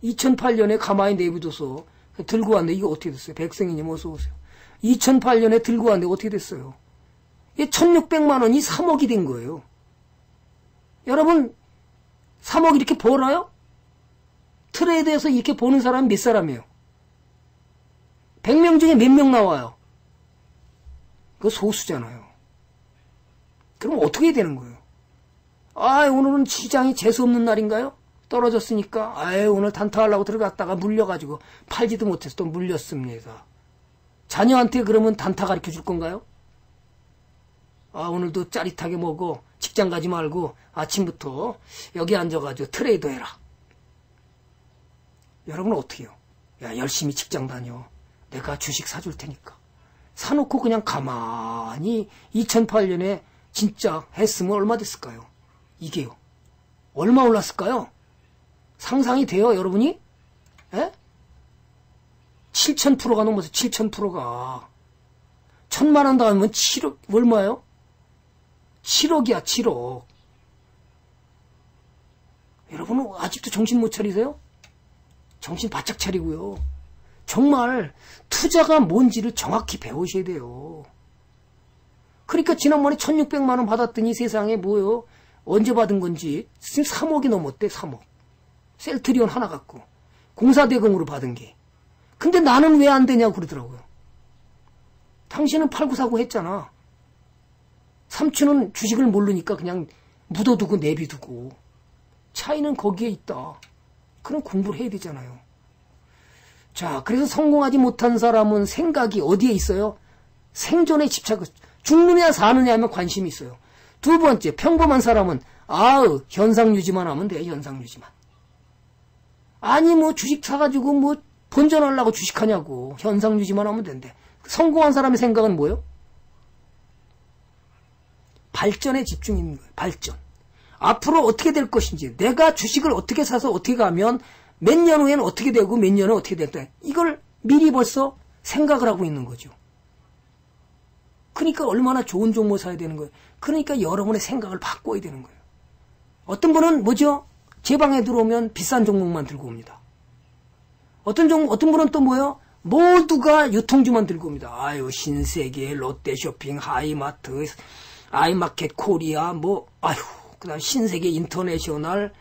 이천팔 년에 가만히 내비둬서 들고 왔는데 이게 어떻게 됐어요? 백승희님 어서오세요. 이천팔 년에 들고 왔는데 어떻게 됐어요? 이게 천육백만 원이 삼억이 된 거예요. 여러분, 삼억 이렇게 벌어요? 트레이드에서 이렇게 보는 사람은 몇 사람이에요? 백 명 중에 몇 명 나와요? 그거 소수잖아요. 그럼 어떻게 되는 거예요? 아, 오늘은 시장이 재수없는 날인가요? 떨어졌으니까 아유, 오늘 단타하려고 들어갔다가 물려가지고 팔지도 못해서 또 물렸습니다. 자녀한테 그러면 단타 가르쳐줄 건가요? 아, 오늘도 짜릿하게 먹어. 직장 가지 말고 아침부터 여기 앉아가지고 트레이더 해라. 여러분은 어떻게 해요? 야, 열심히 직장 다녀. 내가 주식 사줄 테니까. 사놓고 그냥 가만히 이천팔 년에 진짜 했으면 얼마 됐을까요? 이게요. 얼마 올랐을까요? 상상이 돼요, 여러분이? 에? 칠천 퍼센트가 넘어서 칠천 퍼센트가. 천만 원 다음은 칠억, 얼마예요? 칠억이야, 칠억. 여러분은 아직도 정신 못 차리세요? 정신 바짝 차리고요. 정말 투자가 뭔지를 정확히 배우셔야 돼요. 그러니까 지난번에 천육백만 원 받았더니 세상에 뭐요? 언제 받은 건지 지금 삼억이 넘었대, 삼억. 셀트리온 하나 갖고 공사대금으로 받은 게. 근데 나는 왜 안 되냐고 그러더라고요. 당신은 팔고 사고 했잖아. 삼촌은 주식을 모르니까 그냥 묻어두고 내비두고. 차이는 거기에 있다. 그럼 공부를 해야 되잖아요. 자, 그래서 성공하지 못한 사람은 생각이 어디에 있어요? 생존에 집착을. 죽느냐 사느냐 하면 관심이 있어요. 두 번째, 평범한 사람은 아우, 현상 유지만 하면 돼, 현상 유지만. 아니, 뭐 주식 사가지고 뭐 본전하려고 주식하냐고. 현상 유지만 하면 된대. 성공한 사람의 생각은 뭐예요? 발전에 집중인 거예요, 발전. 앞으로 어떻게 될 것인지, 내가 주식을 어떻게 사서 어떻게 가면 몇 년 후에는 어떻게 되고 몇 년 후에 어떻게 됐다. 이걸 미리 벌써 생각을 하고 있는 거죠. 그러니까 얼마나 좋은 종목을 사야 되는 거예요. 그러니까 여러분의 생각을 바꿔야 되는 거예요. 어떤 분은 뭐죠? 제 방에 들어오면 비싼 종목만 들고 옵니다. 어떤 종 어떤 분은 또 뭐예요? 모두가 유통주만 들고 옵니다. 아유, 신세계, 롯데쇼핑, 하이마트, 아이마켓 코리아, 뭐 아유, 그다음 신세계 인터내셔널,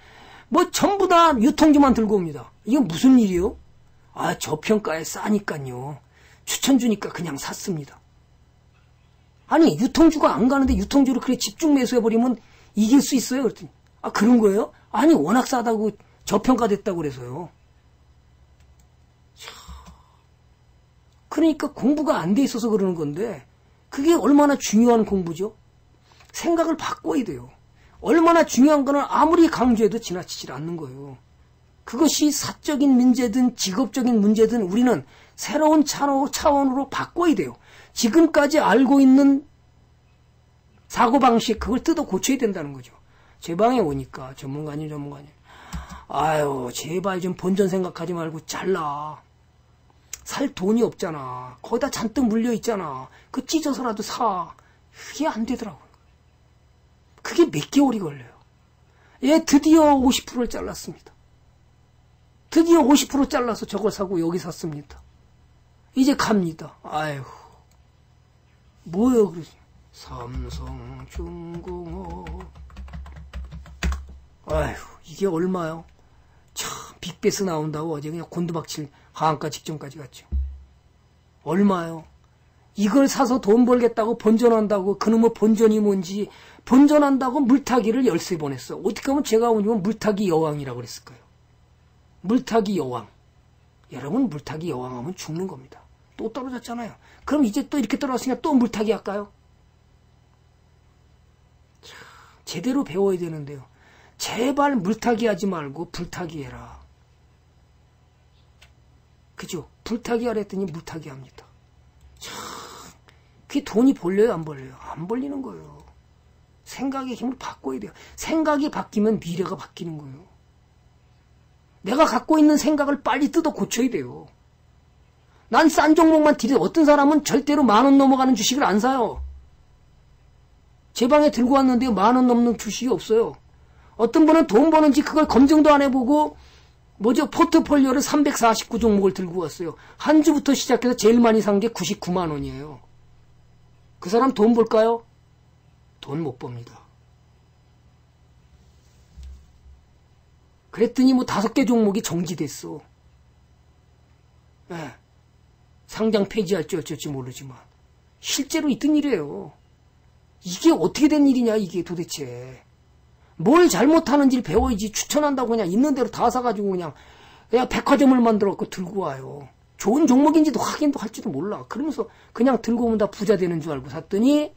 뭐 전부 다 유통주만 들고 옵니다. 이건 무슨 일이요? 아, 저평가에 싸니까요. 추천 주니까 그냥 샀습니다. 아니, 유통주가 안 가는데 유통주를 그래 집중 매수해버리면 이길 수 있어요? 그랬더니, 아, 그런 거예요? 아니, 워낙 싸다고 저평가됐다고 그래서요. 그러니까 공부가 안 돼 있어서 그러는 건데, 그게 얼마나 중요한 공부죠? 생각을 바꿔야 돼요. 얼마나 중요한 거는 아무리 강조해도 지나치질 않는 거예요. 그것이 사적인 문제든 직업적인 문제든 우리는 새로운 차원으로 바꿔야 돼요. 지금까지 알고 있는 사고방식, 그걸 뜯어 고쳐야 된다는 거죠. 제 방에 오니까 전문가님 전문가님 아유, 제발 좀 본전 생각하지 말고 잘라. 살 돈이 없잖아. 거기다 잔뜩 물려있잖아. 그 찢어서라도 사. 그게 안 되더라고요. 그게 몇 개월이 걸려요. 예, 드디어 오십 퍼센트를 잘랐습니다. 드디어 오십 퍼센트 잘라서 저걸 사고 여기 샀습니다. 이제 갑니다. 아유, 뭐예요, 그러지? 삼성 중공업. 아유, 이게 얼마요? 참, 빅베스 나온다고 어제 그냥 곤두박질 하한가 직전까지 갔죠. 얼마요? 이걸 사서 돈 벌겠다고 본전한다고, 그놈의 본전이 뭔지, 본전한다고 물타기를 열세 번 했어. 어떻게 하면 제가 오면 물타기 여왕이라고 그랬을까요? 물타기 여왕. 여러분, 물타기 여왕 하면 죽는 겁니다. 또 떨어졌잖아요. 그럼 이제 또 이렇게 떨어졌으니까 또 물타기 할까요? 참, 제대로 배워야 되는데요. 제발 물타기 하지 말고 불타기 해라. 그죠? 불타기 하라 했더니 물타기 합니다. 참, 그게 돈이 벌려요, 안 벌려요? 안 벌리는 거예요. 생각의 힘을 바꿔야 돼요. 생각이 바뀌면 미래가 바뀌는 거예요. 내가 갖고 있는 생각을 빨리 뜯어 고쳐야 돼요. 난 싼 종목만 들이, 어떤 사람은 절대로 만 원 넘어가는 주식을 안 사요. 제 방에 들고 왔는데 만 원 넘는 주식이 없어요. 어떤 분은 돈 버는지 그걸 검증도 안 해보고, 뭐죠, 포트폴리오를 삼백사십구 종목을 들고 왔어요. 한 주부터 시작해서 제일 많이 산 게 구십구만 원이에요. 그 사람 돈 벌까요? 돈 못 법니다. 그랬더니 뭐 다섯 개 종목이 정지됐어. 네. 상장 폐지할지 어쩔지 모르지만 실제로 있던 일이에요. 이게 어떻게 된 일이냐, 이게 도대체. 뭘 잘못하는지를 배워야지. 추천한다고 그냥 있는 대로 다 사가지고 그냥 그냥 백화점을 만들어서 들고 와요. 좋은 종목인지도 확인도 할지도 몰라. 그러면서 그냥 들고 오면 다 부자 되는 줄 알고 샀더니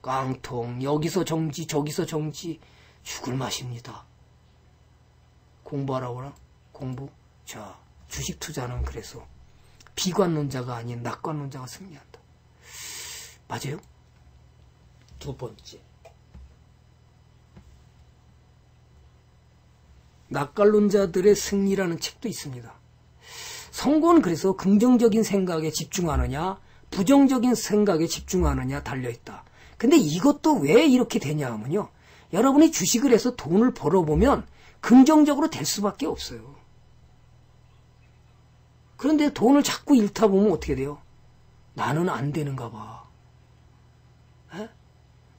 깡통, 여기서 정지 저기서 정지. 죽을 맛입니다. 공부하라고라? 공부? 자, 주식 투자는 그래서 비관론자가 아닌 낙관론자가 승리한다. 맞아요? 두 번째, 낙관론자들의 승리라는 책도 있습니다. 선고는 그래서 긍정적인 생각에 집중하느냐, 부정적인 생각에 집중하느냐 달려있다. 근데 이것도 왜 이렇게 되냐 하면요, 여러분이 주식을 해서 돈을 벌어보면 긍정적으로 될 수밖에 없어요. 그런데 돈을 자꾸 잃다 보면 어떻게 돼요? 나는 안 되는가 봐. 에?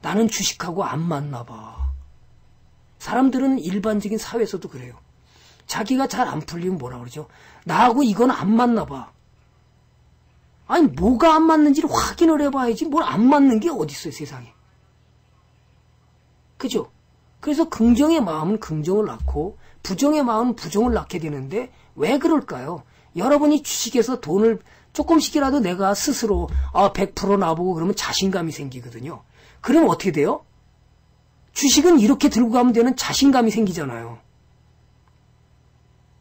나는 주식하고 안 맞나 봐. 사람들은 일반적인 사회에서도 그래요. 자기가 잘 안 풀리면 뭐라 그러죠? 나하고 이건 안 맞나 봐. 아니, 뭐가 안 맞는지를 확인을 해봐야지. 뭘 안 맞는 게 어디 있어요, 세상에. 그죠? 그래서 긍정의 마음은 긍정을 낳고 부정의 마음은 부정을 낳게 되는데 왜 그럴까요? 여러분이 주식에서 돈을 조금씩이라도 내가 스스로 아, 백 퍼센트 나보고 그러면 자신감이 생기거든요. 그럼 어떻게 돼요? 주식은 이렇게 들고 가면 되는 자신감이 생기잖아요.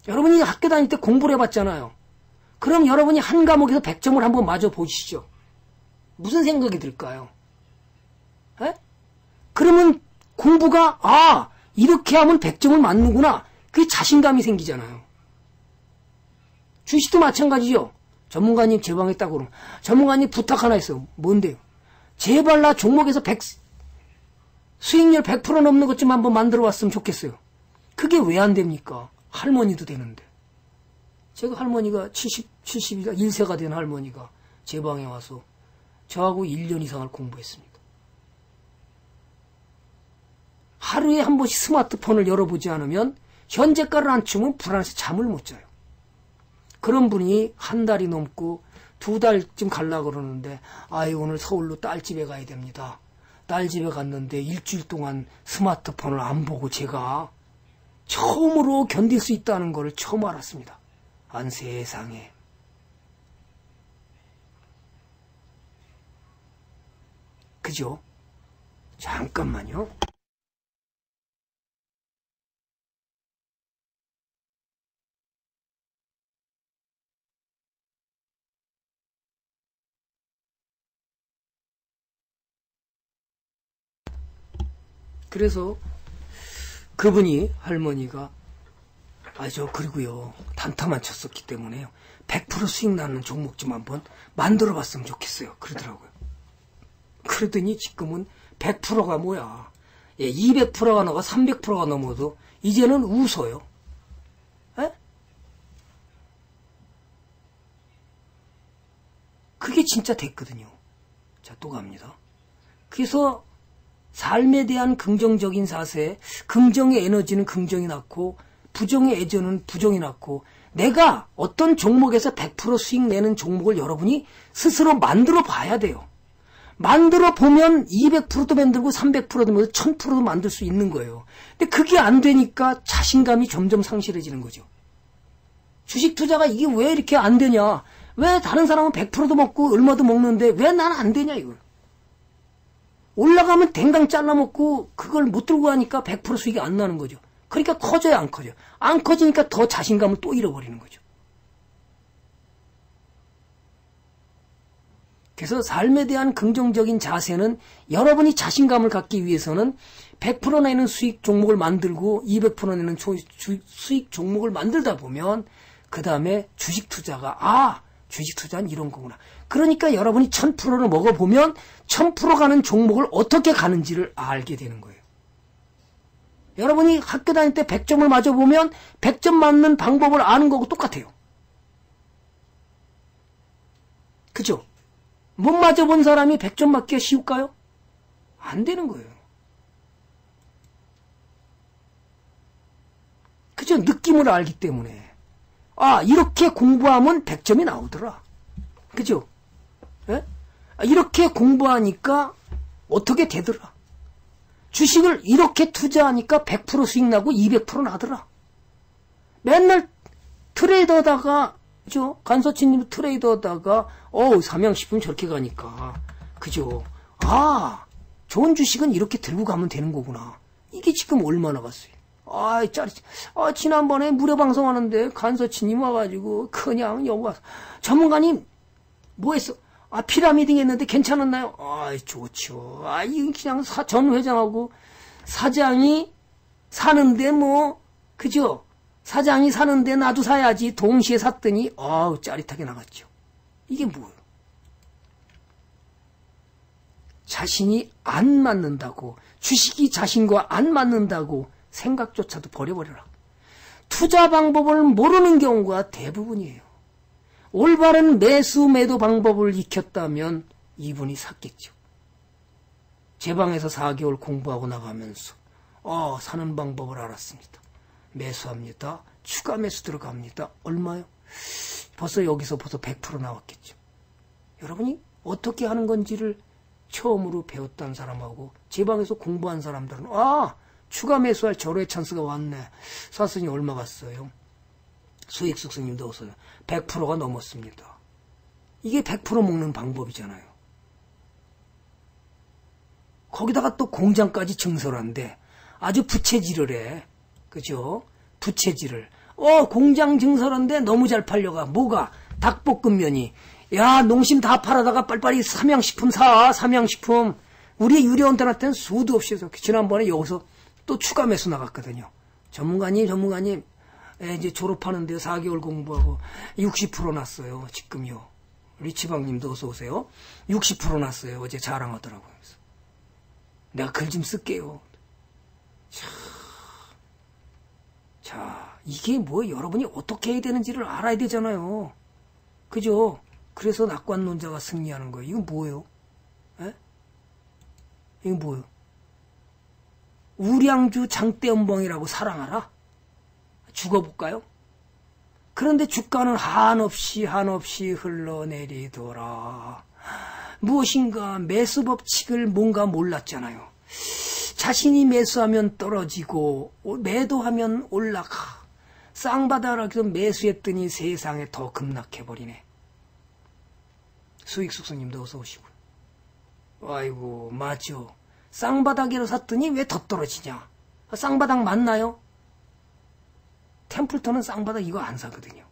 여러분이 학교 다닐 때 공부를 해봤잖아요. 그럼 여러분이 한 과목에서 백 점을 한번 마저 보시죠. 무슨 생각이 들까요? 에? 그러면 공부가, 아, 이렇게 하면 백 점을 맞는구나. 그게 자신감이 생기잖아요. 주식도 마찬가지죠. 전문가님 제 방에 딱 오면, 전문가님 부탁 하나 있어요. 뭔데요? 제발 나 종목에서 백, 수익률 백 퍼센트 넘는 것 좀 한번 만들어 왔으면 좋겠어요. 그게 왜 안 됩니까? 할머니도 되는데. 제가 할머니가 칠십, 칠십일 세가 된 할머니가 제 방에 와서 저하고 일 년 이상을 공부했습니다. 하루에 한 번씩 스마트폰을 열어보지 않으면 현재가를 안 치면 불안해서 잠을 못 자요. 그런 분이 한 달이 넘고 두 달쯤 가려고 그러는데, 아이 오늘 서울로 딸 집에 가야 됩니다. 딸 집에 갔는데 일주일 동안 스마트폰을 안 보고 제가 처음으로 견딜 수 있다는 걸 처음 알았습니다. 안 세상에. 그죠? 잠깐만요. 그래서 그분이, 할머니가, 아, 저 그리고요, 단타만 쳤었기 때문에요, 백 퍼센트 수익 나는 종목 좀 한번 만들어 봤으면 좋겠어요, 그러더라고요. 그러더니 지금은 백 퍼센트가 뭐야, 예, 이백 퍼센트가 나가 삼백 퍼센트가 넘어도 이제는 웃어요. 에? 그게 진짜 됐거든요. 자, 또 갑니다. 그래서 삶에 대한 긍정적인 사세, 긍정의 에너지는 긍정이 낳고, 부정의 애전은 부정이 낳고, 내가 어떤 종목에서 백 퍼센트 수익 내는 종목을 여러분이 스스로 만들어 봐야 돼요. 만들어 보면 이백 퍼센트도 만들고, 삼백 퍼센트도 만들고, 천 퍼센트도 만들 수 있는 거예요. 근데 그게 안 되니까 자신감이 점점 상실해지는 거죠. 주식 투자가 이게 왜 이렇게 안 되냐? 왜 다른 사람은 백 퍼센트도 먹고, 얼마도 먹는데, 왜 난 안 되냐, 이걸. 올라가면 댕강 잘라먹고 그걸 못 들고 가니까 백 퍼센트 수익이 안 나는 거죠. 그러니까 커져야 안 커져요. 안 커지니까 더 자신감을 또 잃어버리는 거죠. 그래서 삶에 대한 긍정적인 자세는, 여러분이 자신감을 갖기 위해서는 백 퍼센트 내는 수익 종목을 만들고 이백 퍼센트 내는 조, 주, 수익 종목을 만들다 보면 그 다음에 주식 투자가, 아! 주식 투자는 이런 거구나. 그러니까 여러분이 천 퍼센트를 먹어보면 천 퍼센트 가는 종목을 어떻게 가는지를 알게 되는 거예요. 여러분이 학교 다닐 때 백 점을 맞아보면 백 점 맞는 방법을 아는 거고 똑같아요. 그죠? 못 맞아본 사람이 백 점 맞기가 쉬울까요? 안 되는 거예요. 그죠? 느낌을 알기 때문에. 아, 이렇게 공부하면 백 점이 나오더라. 그죠? 예? 아, 이렇게 공부하니까 어떻게 되더라. 주식을 이렇게 투자하니까 백 퍼센트 수익 나고 이백 퍼센트 나더라. 맨날 트레이더다가, 그죠? 간서치님 트레이더다가, 어우, 삼양식품 저렇게 가니까. 그죠? 아, 좋은 주식은 이렇게 들고 가면 되는 거구나. 이게 지금 얼마나 갔어요? 아, 짜릿. 아, 지난번에 무료 방송하는데 간서치님 와가지고 그냥 여기 와서 전문가님 뭐 했어? 아, 피라미딩 했는데 괜찮았나요? 아, 좋죠. 아, 이 그냥 사, 전 회장하고 사장이 사는데 뭐 그죠? 사장이 사는데 나도 사야지. 동시에 샀더니 아우, 짜릿하게 나갔죠. 이게 뭐예요? 자신이 안 맞는다고, 주식이 자신과 안 맞는다고 생각조차도 버려버려라. 투자 방법을 모르는 경우가 대부분이에요. 올바른 매수 매도 방법을 익혔다면 이분이 샀겠죠. 제 방에서 사 개월 공부하고 나가면서 어, 사는 방법을 알았습니다. 매수합니다. 추가 매수 들어갑니다. 얼마요? 벌써 여기서 벌써 백 퍼센트 나왔겠죠. 여러분이 어떻게 하는 건지를 처음으로 배웠던 사람하고 제 방에서 공부한 사람들은, 아, 추가 매수할 절호의 찬스가 왔네. 샀으니 얼마 갔어요? 수익숙성님도 어서 백 퍼센트가 넘었습니다. 이게 백 퍼센트 먹는 방법이잖아요. 거기다가 또 공장까지 증설한데 아주 부채질을 해. 그죠? 부채질을. 어, 공장 증설한데 너무 잘 팔려가. 뭐가? 닭볶음면이. 야, 농심 다 팔아다가 빨리빨리 삼양식품 사. 삼양식품. 우리 유료원들한테는 수도 없이 해서. 지난번에 여기서 또 추가 매수 나갔거든요. 전문가님, 전문가님, 에, 이제 졸업하는데요. 사 개월 공부하고 육십 퍼센트 났어요. 지금요. 리치방님도 어서오세요. 육십 퍼센트 났어요. 어제 자랑하더라고요. 내가 글 좀 쓸게요. 참, 자, 이게 뭐 여러분이 어떻게 해야 되는지를 알아야 되잖아요. 그죠? 그래서 낙관론자가 승리하는 거예요. 이건 뭐예요? 에? 이건 뭐예요? 우량주 장대연봉이라고 사랑하라? 죽어볼까요? 그런데 주가는 한없이 한없이 흘러내리더라. 무엇인가 매수 법칙을 뭔가 몰랐잖아요. 자신이 매수하면 떨어지고 매도하면 올라가. 쌍바다라 그래서 매수했더니 세상에 더 급락해버리네. 수익숙수님도 어서 오시고. 아이고 맞죠. 쌍바닥으로 샀더니 왜 더 떨어지냐. 쌍바닥 맞나요? 템플턴은 쌍바닥 이거 안 사거든요.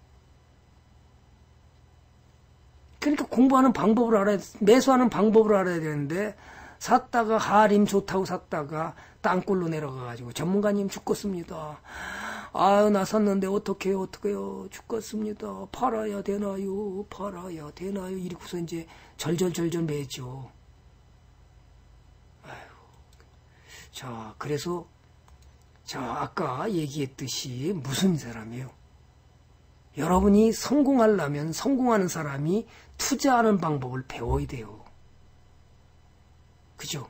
그러니까 공부하는 방법을 알아야, 매수하는 방법을 알아야 되는데 샀다가 하림 좋다고 샀다가 땅굴로 내려가가지고 전문가님 죽겠습니다. 아유 나 샀는데 어떡해요 어떡해요 죽겠습니다. 팔아야 되나요 팔아야 되나요 이러고서 이제 절절절절 매죠. 아유. 자 그래서 자 아까 얘기했듯이 무슨 사람이에요? 여러분이 성공하려면 성공하는 사람이 투자하는 방법을 배워야 돼요. 그죠?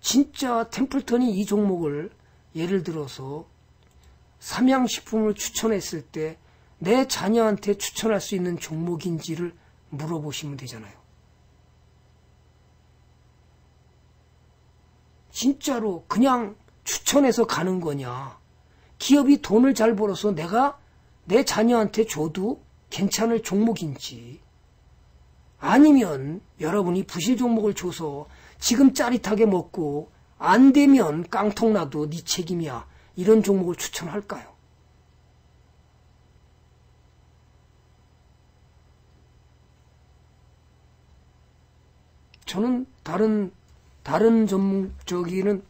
진짜 템플턴이 이 종목을 예를 들어서 삼양식품을 추천했을 때 내 자녀한테 추천할 수 있는 종목인지를 물어보시면 되잖아요. 진짜로 그냥 추천해서 가는 거냐. 기업이 돈을 잘 벌어서 내가 내 자녀한테 줘도 괜찮을 종목인지, 아니면 여러분이 부실 종목을 줘서 지금 짜릿하게 먹고 안 되면 깡통 나도 네 책임이야 이런 종목을 추천할까요? 저는 다른 다른 전문 저기는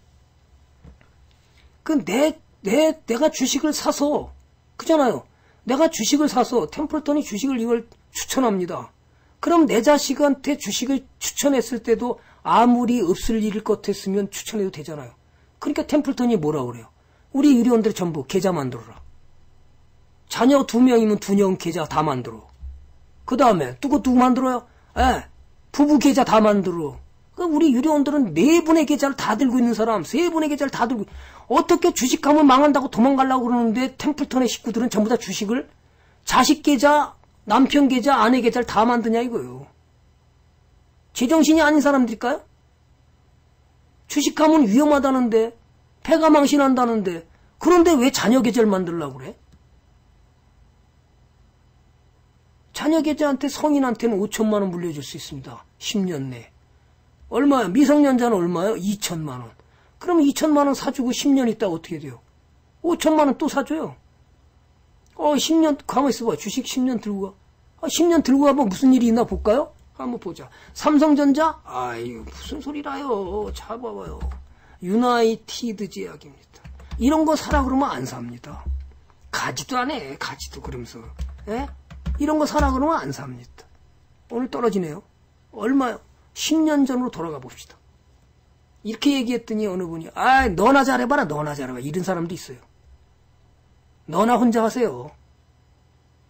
그 내 내 내가 주식을 사서 그잖아요. 내가 주식을 사서 템플턴이 주식을 이걸 추천합니다. 그럼 내 자식한테 주식을 추천했을 때도 아무리 없을 일일 것 같았으면 추천해도 되잖아요. 그러니까 템플턴이 뭐라 그래요? 우리 유리원들 전부 계좌 만들어라. 자녀 두 명이면 두 명 계좌 다 만들어. 그 다음에 누구 누구 만들어요? 예, 부부 계좌 다 만들어. 그러니까 우리 유리원들은 네 분의 계좌를 다 들고 있는 사람, 세 분의 계좌를 다 들고 어떻게 주식하면 망한다고 도망가려고 그러는데 템플턴의 식구들은 전부 다 주식을 자식 계좌, 남편 계좌, 아내 계좌를 다 만드냐 이거요. 제정신이 아닌 사람들일까요? 주식하면 위험하다는데, 폐가 망신한다는데, 그런데 왜 자녀 계좌를 만들려고 그래? 자녀 계좌한테 성인한테는 오천만 원 물려줄 수 있습니다. 십 년 내. 얼마야? 미성년자는 얼마요? 이천만 원. 그럼 이천만 원 사주고 십 년 있다가 어떻게 돼요? 오천만 원 또 사줘요. 어, 십 년, 가만 있어봐. 주식 십 년 들고 가. 아, 십 년 들고 가봐. 무슨 일이 있나 볼까요? 한번 보자. 삼성전자? 아유, 무슨 소리라요. 잡아봐요. 유나이티드 제약입니다. 이런 거 사라 그러면 안 삽니다. 가지도 안 해. 가지도 그러면서. 예? 이런 거 사라 그러면 안 삽니다. 오늘 떨어지네요. 얼마요? 십 년 전으로 돌아가 봅시다. 이렇게 얘기했더니 어느 분이, 아, 너나 잘해봐라. 너나 잘해봐. 이런 사람도 있어요. 너나 혼자 하세요.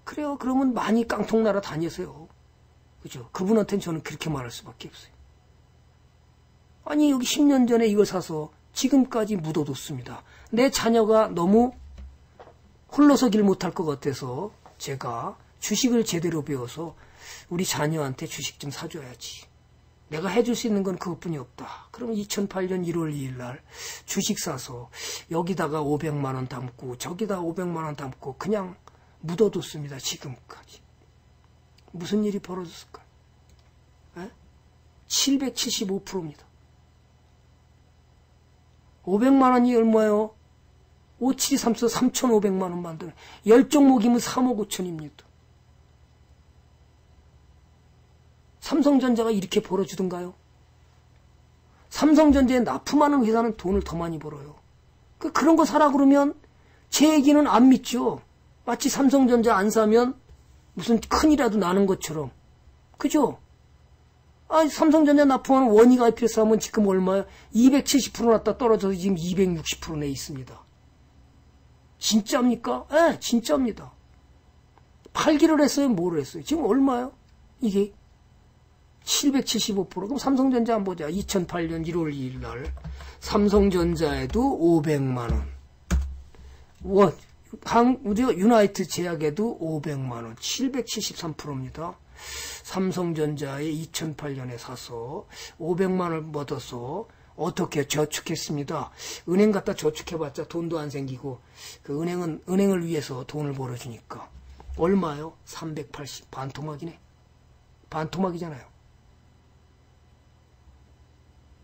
그래요. 그러면 많이 깡통 날아 다니세요. 그죠? 그분한테는 저는 그렇게 말할 수밖에 없어요. 아니 여기 십 년 전에 이걸 사서 지금까지 묻어뒀습니다. 내 자녀가 너무 홀로서기를 못할 것 같아서 제가 주식을 제대로 배워서 우리 자녀한테 주식 좀 사줘야지. 내가 해줄 수 있는 건 그것뿐이 없다. 그럼 이천팔 년 일월 이일 날 주식 사서 여기다가 오백만 원 담고 저기다 오백만 원 담고 그냥 묻어뒀습니다. 지금까지. 무슨 일이 벌어졌을까요? 에? 칠백칠십오 퍼센트입니다. 오백만 원이 얼마예요? 오칠이삼사 삼천오백만 원 만드는 십 종목이면 삼억 오천입니다. 삼성전자가 이렇게 벌어주던가요? 삼성전자에 납품하는 회사는 돈을 더 많이 벌어요. 그, 그런 거 사라 그러면 제 얘기는 안 믿죠. 마치 삼성전자 안 사면 무슨 큰일이라도 나는 것처럼. 그죠? 아, 삼성전자 납품하는 원익 아이피에스 하면 지금 얼마야? 이백칠십 퍼센트 났다 떨어져서 지금 이백육십 퍼센트 내 있습니다. 진짜입니까? 예, 진짜입니다. 팔기를 했어요? 뭐를 했어요? 지금 얼마요? 이게 칠백칠십오 퍼센트. 그럼 삼성전자 한번 보자. 이천팔 년 일 월 이 일 날 삼성전자에도 오백만 원. 원. 우리가 유나이트 제약에도 오백만 원. 칠백칠십삼 퍼센트입니다. 삼성전자에 이천팔 년에 사서 오백만 원 받아서 어떻게 저축했습니다. 은행 갖다 저축해봤자 돈도 안 생기고, 그 은행은 은행을 위해서 돈을 벌어주니까 얼마요? 삼백팔십. 반토막이네. 반토막이잖아요.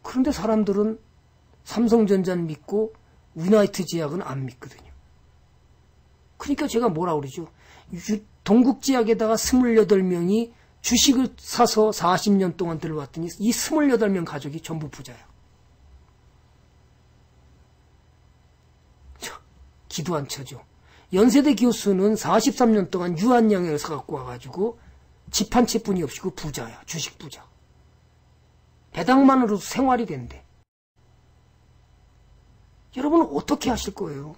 그런데 사람들은 삼성전자는 믿고 유나이트 제약은 안 믿거든요. 그러니까 제가 뭐라고 그러죠? 동국제약에다가 이십팔 명이 주식을 사서 사십 년 동안 들어왔더니 이 이십팔 명 가족이 전부 부자야. 자, 기도 안 쳐죠. 연세대 교수는 사십삼 년 동안 유한양을 사갖고 와가지고 집 한 채뿐이 없이 그 부자야. 주식 부자. 배당만으로도 생활이 된대. 여러분은 어떻게 하실 거예요?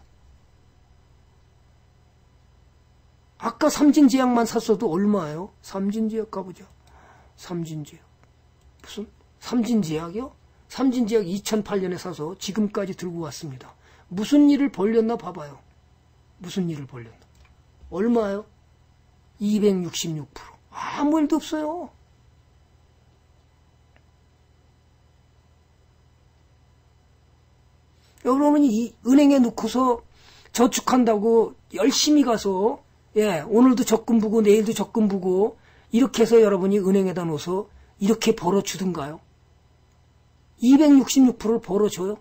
아까 삼진제약만 샀어도 얼마예요? 삼진제약 가보자. 삼진제약. 무슨? 삼진제약이요? 삼진제약 이천팔 년에 사서 지금까지 들고 왔습니다. 무슨 일을 벌렸나 봐봐요. 무슨 일을 벌렸나. 얼마예요? 이백육십육 퍼센트. 아무 일도 없어요. 여러분은 이 은행에 놓고서 저축한다고 열심히 가서, 예, 오늘도 적금 부고 내일도 적금 부고 이렇게 해서 여러분이 은행에다 넣어서 이렇게 벌어주든가요? 이백육십육 퍼센트를 벌어줘요?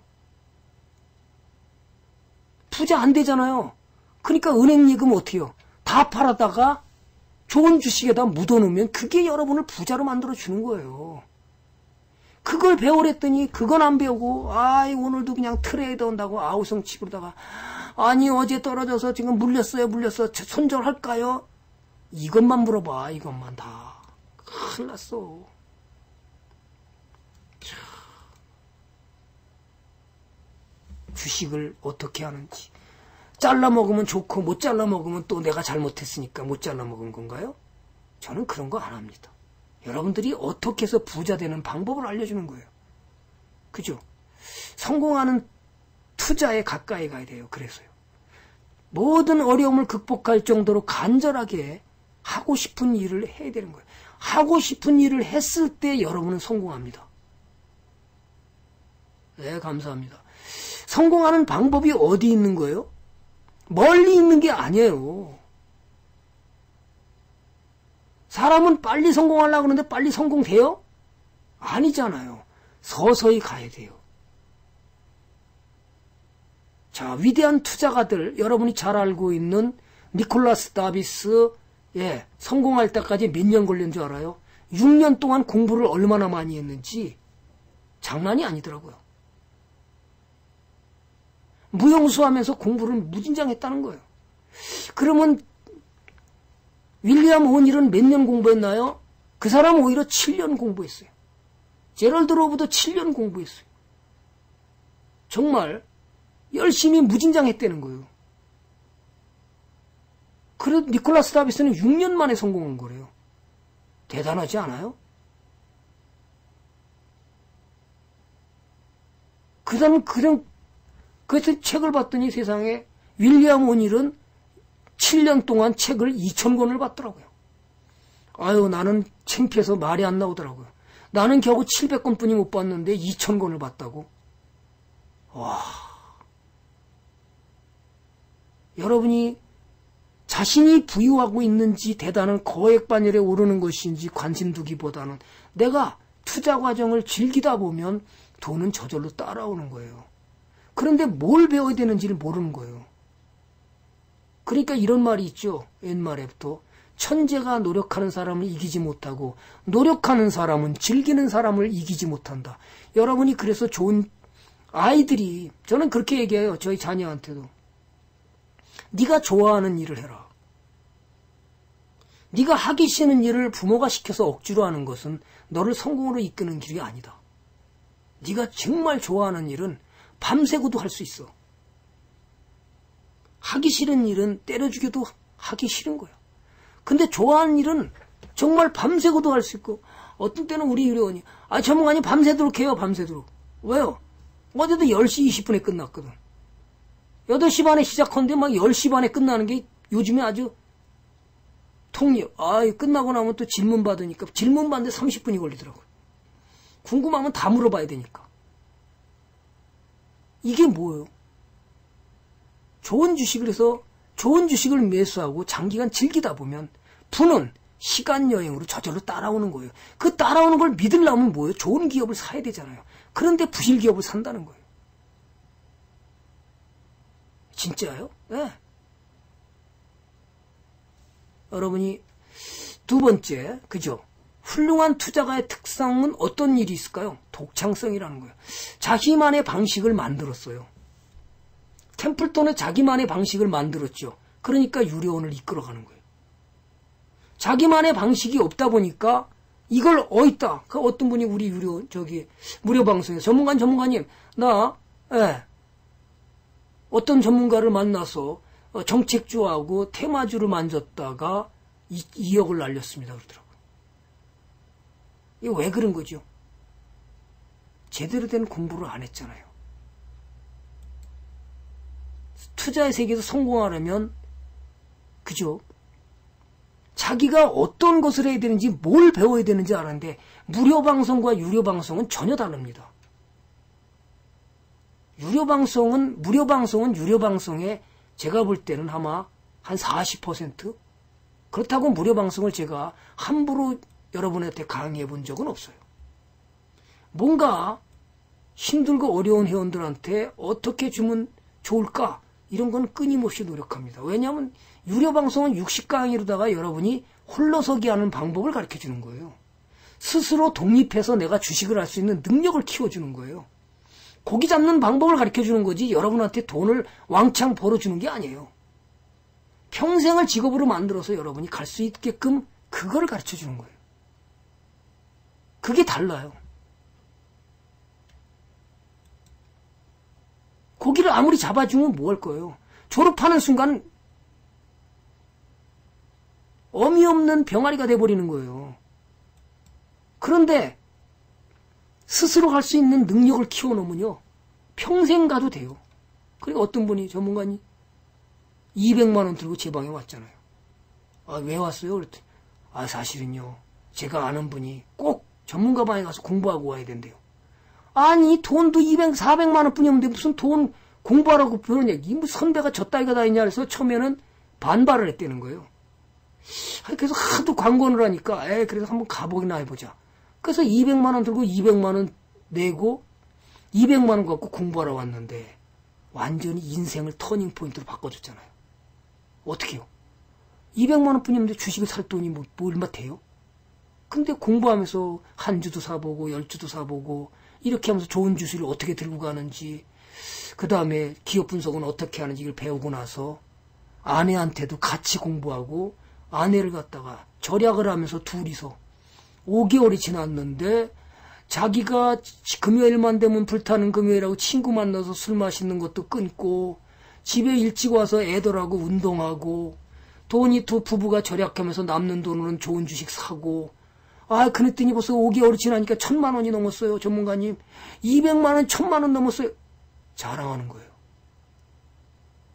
부자 안 되잖아요. 그러니까 은행 예금 어떻게 해요? 다 팔아다가 좋은 주식에다 묻어놓으면 그게 여러분을 부자로 만들어주는 거예요. 그걸 배우랬더니 그건 안 배우고, 아이 오늘도 그냥 트레이더 한다고 아우성 치부르다가, 아니 어제 떨어져서 지금 물렸어요 물렸어 손절할까요? 이것만 물어봐. 이것만 다 큰일 났어. 주식을 어떻게 하는지. 잘라 먹으면 좋고 못 잘라 먹으면 또 내가 잘못했으니까 못 잘라 먹은 건가요? 저는 그런 거 안 합니다. 여러분들이 어떻게 해서 부자 되는 방법을 알려주는 거예요. 그죠? 성공하는 투자에 가까이 가야 돼요. 그래서요. 모든 어려움을 극복할 정도로 간절하게 하고 싶은 일을 해야 되는 거예요. 하고 싶은 일을 했을 때 여러분은 성공합니다. 네, 감사합니다. 성공하는 방법이 어디 있는 거예요? 멀리 있는 게 아니에요. 사람은 빨리 성공하려고 하는데 빨리 성공돼요? 아니잖아요. 서서히 가야 돼요. 자, 위대한 투자가들, 여러분이 잘 알고 있는 니콜라스 다비스, 예, 성공할 때까지 몇 년 걸린 줄 알아요? 육 년 동안 공부를 얼마나 많이 했는지 장난이 아니더라고요. 무용수하면서 공부를 무진장 했다는 거예요. 그러면 윌리엄 오닐은 몇 년 공부했나요? 그 사람 오히려 칠 년 공부했어요. 제럴드 로브도 칠 년 공부했어요. 정말 열심히 무진장 했다는 거예요. 그래도 니콜라스 다비스는 육 년 만에 성공한 거래요. 대단하지 않아요? 그 다음, 그냥, 그래서 책을 봤더니 세상에 윌리엄 오닐은 칠 년 동안 책을 이천 권을 봤더라고요. 아유, 나는 창피해서 말이 안 나오더라고요. 나는 겨우 칠백 권뿐이 못 봤는데 이천 권을 봤다고. 와, 여러분이 자신이 부유하고 있는지 대단한 거액반열에 오르는 것인지 관심 두기보다는 내가 투자 과정을 즐기다 보면 돈은 저절로 따라오는 거예요. 그런데 뭘 배워야 되는지를 모르는 거예요. 그러니까 이런 말이 있죠. 옛말에부터 천재가 노력하는 사람을 이기지 못하고 노력하는 사람은 즐기는 사람을 이기지 못한다. 여러분이 그래서 좋은 아이들이, 저는 그렇게 얘기해요. 저희 자녀한테도. 네가 좋아하는 일을 해라. 네가 하기 싫은 일을 부모가 시켜서 억지로 하는 것은 너를 성공으로 이끄는 길이 아니다. 네가 정말 좋아하는 일은 밤새고도 할 수 있어. 하기 싫은 일은 때려 죽여도 하기 싫은 거야. 근데 좋아하는 일은 정말 밤새고도 할 수 있고, 어떤 때는 우리 유료원이, 아, 전문가님 밤새도록 해요, 밤새도록. 왜요? 어제도 열 시 이십 분에 끝났거든. 여덟 시 반에 시작하는데 막 열 시 반에 끝나는 게 요즘에 아주 통력. 아, 끝나고 나면 또 질문 받으니까, 질문 받는데 삼십 분이 걸리더라고요. 궁금하면 다 물어봐야 되니까. 이게 뭐예요? 좋은 주식을 해서 좋은 주식을 매수하고 장기간 즐기다 보면 부는 시간여행으로 저절로 따라오는 거예요. 그 따라오는 걸 믿으려면 뭐예요? 좋은 기업을 사야 되잖아요. 그런데 부실 기업을 산다는 거예요. 진짜요? 네. 여러분이 두 번째, 그죠? 훌륭한 투자가의 특성은 어떤 일이 있을까요? 독창성이라는 거예요. 자기만의 방식을 만들었어요. 템플턴은 자기만의 방식을 만들었죠. 그러니까 유료원을 이끌어가는 거예요. 자기만의 방식이 없다 보니까 이걸 어있다. 그 어떤 분이 우리 유료 저기 무료 방송에 전문가님 전문가님 나 예, 어떤 전문가를 만나서 정책주하고 테마주를 만졌다가 이억을 날렸습니다 그러더라고요. 이게 왜 그런 거죠? 제대로 된 공부를 안 했잖아요. 투자의 세계에서 성공하려면 그죠? 자기가 어떤 것을 해야 되는지 뭘 배워야 되는지 아는데 무료 방송과 유료 방송은 전혀 다릅니다. 유료 방송은 무료 방송은 유료 방송에 제가 볼 때는 아마 한 사십 퍼센트 그렇다고 무료 방송을 제가 함부로 여러분한테 강의해 본 적은 없어요. 뭔가 힘들고 어려운 회원들한테 어떻게 주면 좋을까? 이런 건 끊임없이 노력합니다. 왜냐하면 유료 방송은 육십 강의로다가 여러분이 홀로서기 하는 방법을 가르쳐주는 거예요. 스스로 독립해서 내가 주식을 할 수 있는 능력을 키워주는 거예요. 고기 잡는 방법을 가르쳐주는 거지 여러분한테 돈을 왕창 벌어주는 게 아니에요. 평생을 직업으로 만들어서 여러분이 갈 수 있게끔 그걸 가르쳐주는 거예요. 그게 달라요. 고기를 아무리 잡아주면 뭐 할 거예요? 졸업하는 순간 어미 없는 병아리가 돼버리는 거예요. 그런데 스스로 할 수 있는 능력을 키워놓으면요. 평생 가도 돼요. 그리고 어떤 분이 전문가님 이백만 원 들고 제 방에 왔잖아요. 아, 왜 왔어요? 그랬더니 아, 사실은요. 제가 아는 분이 꼭 전문가 방에 가서 공부하고 와야 된대요. 아니 돈도 이백, 사백만 원 뿐이었는데 무슨 돈 공부하라고 그런 얘기 뭐 선배가 저 따위가 다 있냐 그래서 처음에는 반발을 했다는 거예요. 그래서 하도 광고를 하니까 에이 그래서 한번 가보기나 해보자. 그래서 이백만 원 들고 이백만 원 내고 이백만 원 갖고 공부하러 왔는데 완전히 인생을 터닝포인트로 바꿔줬잖아요. 어떻게요? 이백만 원 뿐이었는데 주식을 살 돈이 뭐, 뭐 얼마 돼요? 근데 공부하면서 한 주도 사보고 열 주도 사보고 이렇게 하면서 좋은 주식을 어떻게 들고 가는지 그 다음에 기업 분석은 어떻게 하는지 이걸 배우고 나서 아내한테도 같이 공부하고 아내를 갖다가 절약을 하면서 둘이서 오 개월이 지났는데 자기가 금요일만 되면 불타는 금요일하고 친구 만나서 술 마시는 것도 끊고 집에 일찍 와서 애들하고 운동하고 돈이 두 부부가 절약하면서 남는 돈으로는 좋은 주식 사고 아, 그랬더니 벌써 오 개월이 지나니까 천만 원이 넘었어요, 전문가님. 이백만 원, 천만 원 넘었어요. 자랑하는 거예요.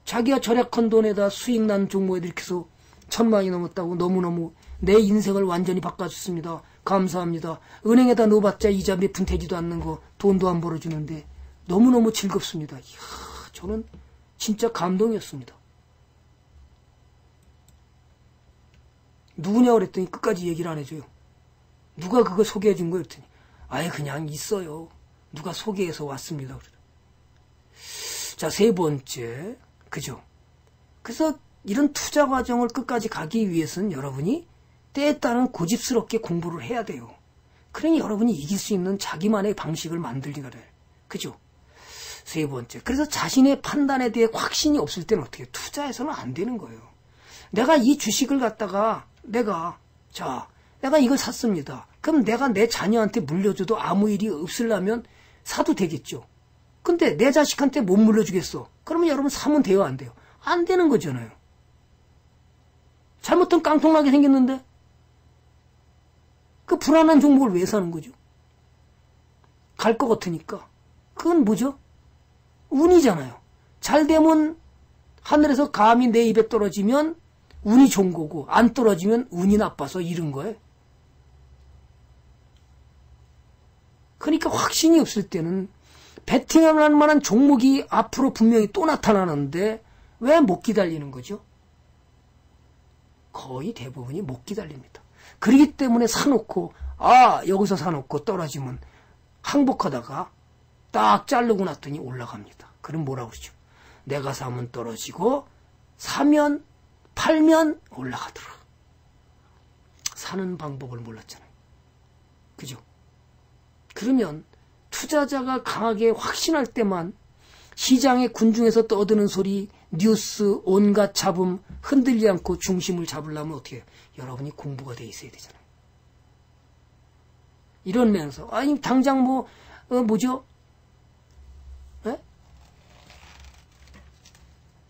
자기가 절약한 돈에다 수익 난 종목에 들켜서 천만 원이 넘었다고 너무너무 내 인생을 완전히 바꿔줬습니다. 감사합니다. 은행에다 넣어봤자 이자 몇 푼 되지도 않는 거 돈도 안 벌어주는데 너무너무 즐겁습니다. 이야, 저는 진짜 감동이었습니다. 누구냐고 그랬더니 끝까지 얘기를 안 해줘요. 누가 그걸 소개해 준 거예요? 그랬더니 아예 그냥 있어요. 누가 소개해서 왔습니다. 자, 세 번째. 그죠? 그래서 이런 투자 과정을 끝까지 가기 위해서는 여러분이 때에 따른 고집스럽게 공부를 해야 돼요. 그러니 여러분이 이길 수 있는 자기만의 방식을 만들기가 돼요. 그죠? 세 번째. 그래서 자신의 판단에 대해 확신이 없을 때는 어떻게 해요? 투자해서는 안 되는 거예요. 내가 이 주식을 갖다가 내가 자 내가 이걸 샀습니다. 그럼 내가 내 자녀한테 물려줘도 아무 일이 없으려면 사도 되겠죠. 근데 내 자식한테 못 물려주겠어. 그러면 여러분 사면 돼요, 안 돼요? 안 되는 거잖아요. 잘못하면 깡통나게 생겼는데 그 불안한 종목을 왜 사는 거죠? 갈 것 같으니까. 그건 뭐죠? 운이잖아요. 잘 되면 하늘에서 감이 내 입에 떨어지면 운이 좋은 거고, 안 떨어지면 운이 나빠서 잃은 거예요. 그러니까 확신이 없을 때는 베팅할 만한 종목이 앞으로 분명히 또 나타나는데 왜 못 기다리는 거죠? 거의 대부분이 못 기다립니다. 그렇기 때문에 사놓고, 아 여기서 사놓고 떨어지면 항복하다가 딱 자르고 났더니 올라갑니다. 그럼 뭐라고 그러죠? 내가 사면 떨어지고 사면 팔면 올라가더라. 사는 방법을 몰랐잖아요. 그죠? 그러면 투자자가 강하게 확신할 때만 시장의 군중에서 떠드는 소리, 뉴스, 온갖 잡음 흔들리지 않고 중심을 잡으려면 어떻게 해요? 여러분이 공부가 돼 있어야 되잖아요. 이런 면에서 아니 당장 뭐 어, 뭐죠? 에?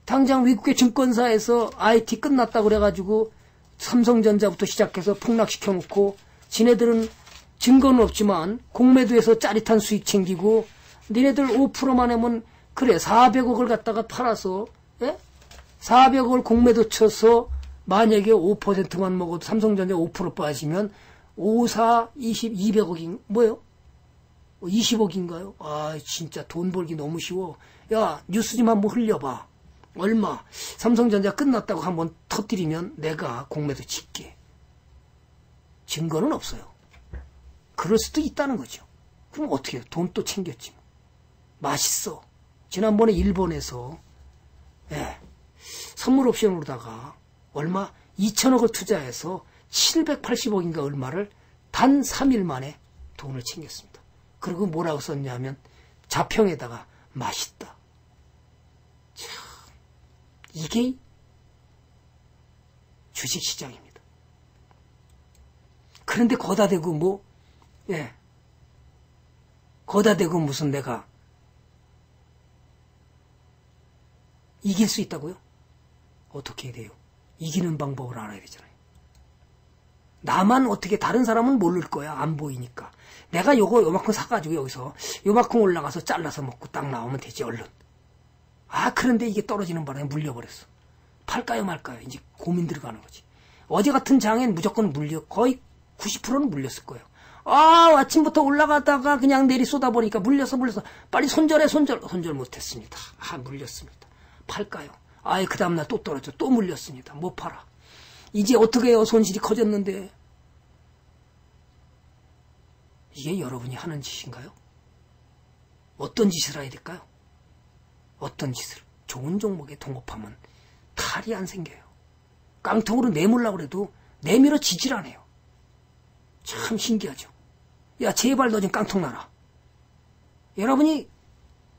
당장 외국의 증권사에서 아이티 끝났다고 그래가지고 삼성전자부터 시작해서 폭락시켜놓고 지네들은 증거는 없지만 공매도에서 짜릿한 수익 챙기고 니네들 오 퍼센트만 하면 그래 사백억을 갖다가 팔아서 예? 사백억을 공매도 쳐서 만약에 오 퍼센트만 먹어도 삼성전자 오 퍼센트 빠지면 오, 사, 이십, 이백억인 뭐예요? 이십억인가요? 아 진짜 돈 벌기 너무 쉬워. 야 뉴스 좀 한번 흘려봐. 얼마? 삼성전자 끝났다고 한번 터뜨리면 내가 공매도 칠게. 증거는 없어요. 그럴 수도 있다는 거죠. 그럼 어떻게 해요? 돈 또 챙겼지. 맛있어. 지난번에 일본에서 예, 선물 옵션으로다가 얼마? 이천억을 투자해서 칠백팔십억인가 얼마를 단 삼 일 만에 돈을 챙겼습니다. 그리고 뭐라고 썼냐면 자평에다가 맛있다. 참, 이게 주식시장입니다. 그런데 거다 대고 뭐 예. 거다 대고 무슨 내가 이길 수 있다고요? 어떻게 해야 돼요? 이기는 방법을 알아야 되잖아요. 나만 어떻게 다른 사람은 모를 거야. 안 보이니까. 내가 요거 요만큼 사가지고 여기서 요만큼 올라가서 잘라서 먹고 딱 나오면 되지 얼른. 아 그런데 이게 떨어지는 바람에 물려버렸어. 팔까요 말까요? 이제 고민 들어가는 거지. 어제 같은 장엔 무조건 물려. 거의 구십 퍼센트는 물렸을 거예요. 아 아침부터 올라가다가 그냥 내리 쏟아보니까 물려서 물려서 빨리 손절해 손절 손절 못했습니다. 아 물렸습니다. 팔까요? 아예 그 다음날 또 떨어져 또 물렸습니다. 못 팔아. 이제 어떻게 해요? 손실이 커졌는데. 이게 여러분이 하는 짓인가요? 어떤 짓을 해야 될까요? 어떤 짓을? 좋은 종목에 동업하면 탈이 안 생겨요. 깡통으로 내밀려고 해도 내밀어 지질 않아요. 참 신기하죠. 야 제발 너 좀 깡통 나라. 여러분이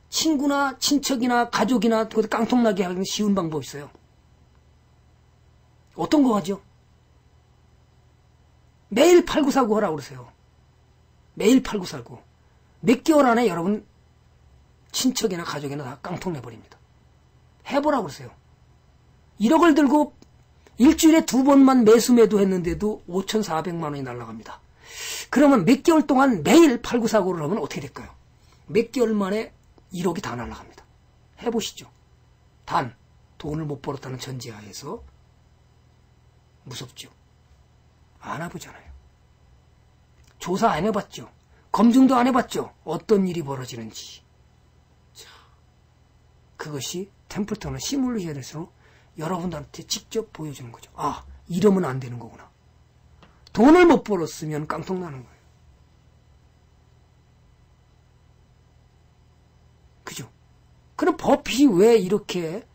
친구나 친척이나 가족이나 깡통 나게 하는 쉬운 방법이 있어요. 어떤 거 하죠? 매일 팔고 사고 하라고 그러세요. 매일 팔고 살고 몇 개월 안에 여러분 친척이나 가족이나 다 깡통 내버립니다. 해보라고 그러세요. 일억을 들고 일주일에 두 번만 매수 매도했는데도 오천사백만 원이 날아갑니다. 그러면 몇 개월 동안 매일 팔고 사고를 하면 어떻게 될까요? 몇 개월 만에 일억이 다 날아갑니다. 해보시죠. 단 돈을 못 벌었다는 전제하에서 무섭죠. 안 해보잖아요. 조사 안 해봤죠. 검증도 안 해봤죠. 어떤 일이 벌어지는지. 자, 그것이 템플턴을 시뮬레이션에서 여러분들한테 직접 보여주는 거죠. 아, 이러면 안 되는 거구나. 돈을 못 벌었으면 깡통 나는 거예요. 그죠? 그럼 버핏이 왜 이렇게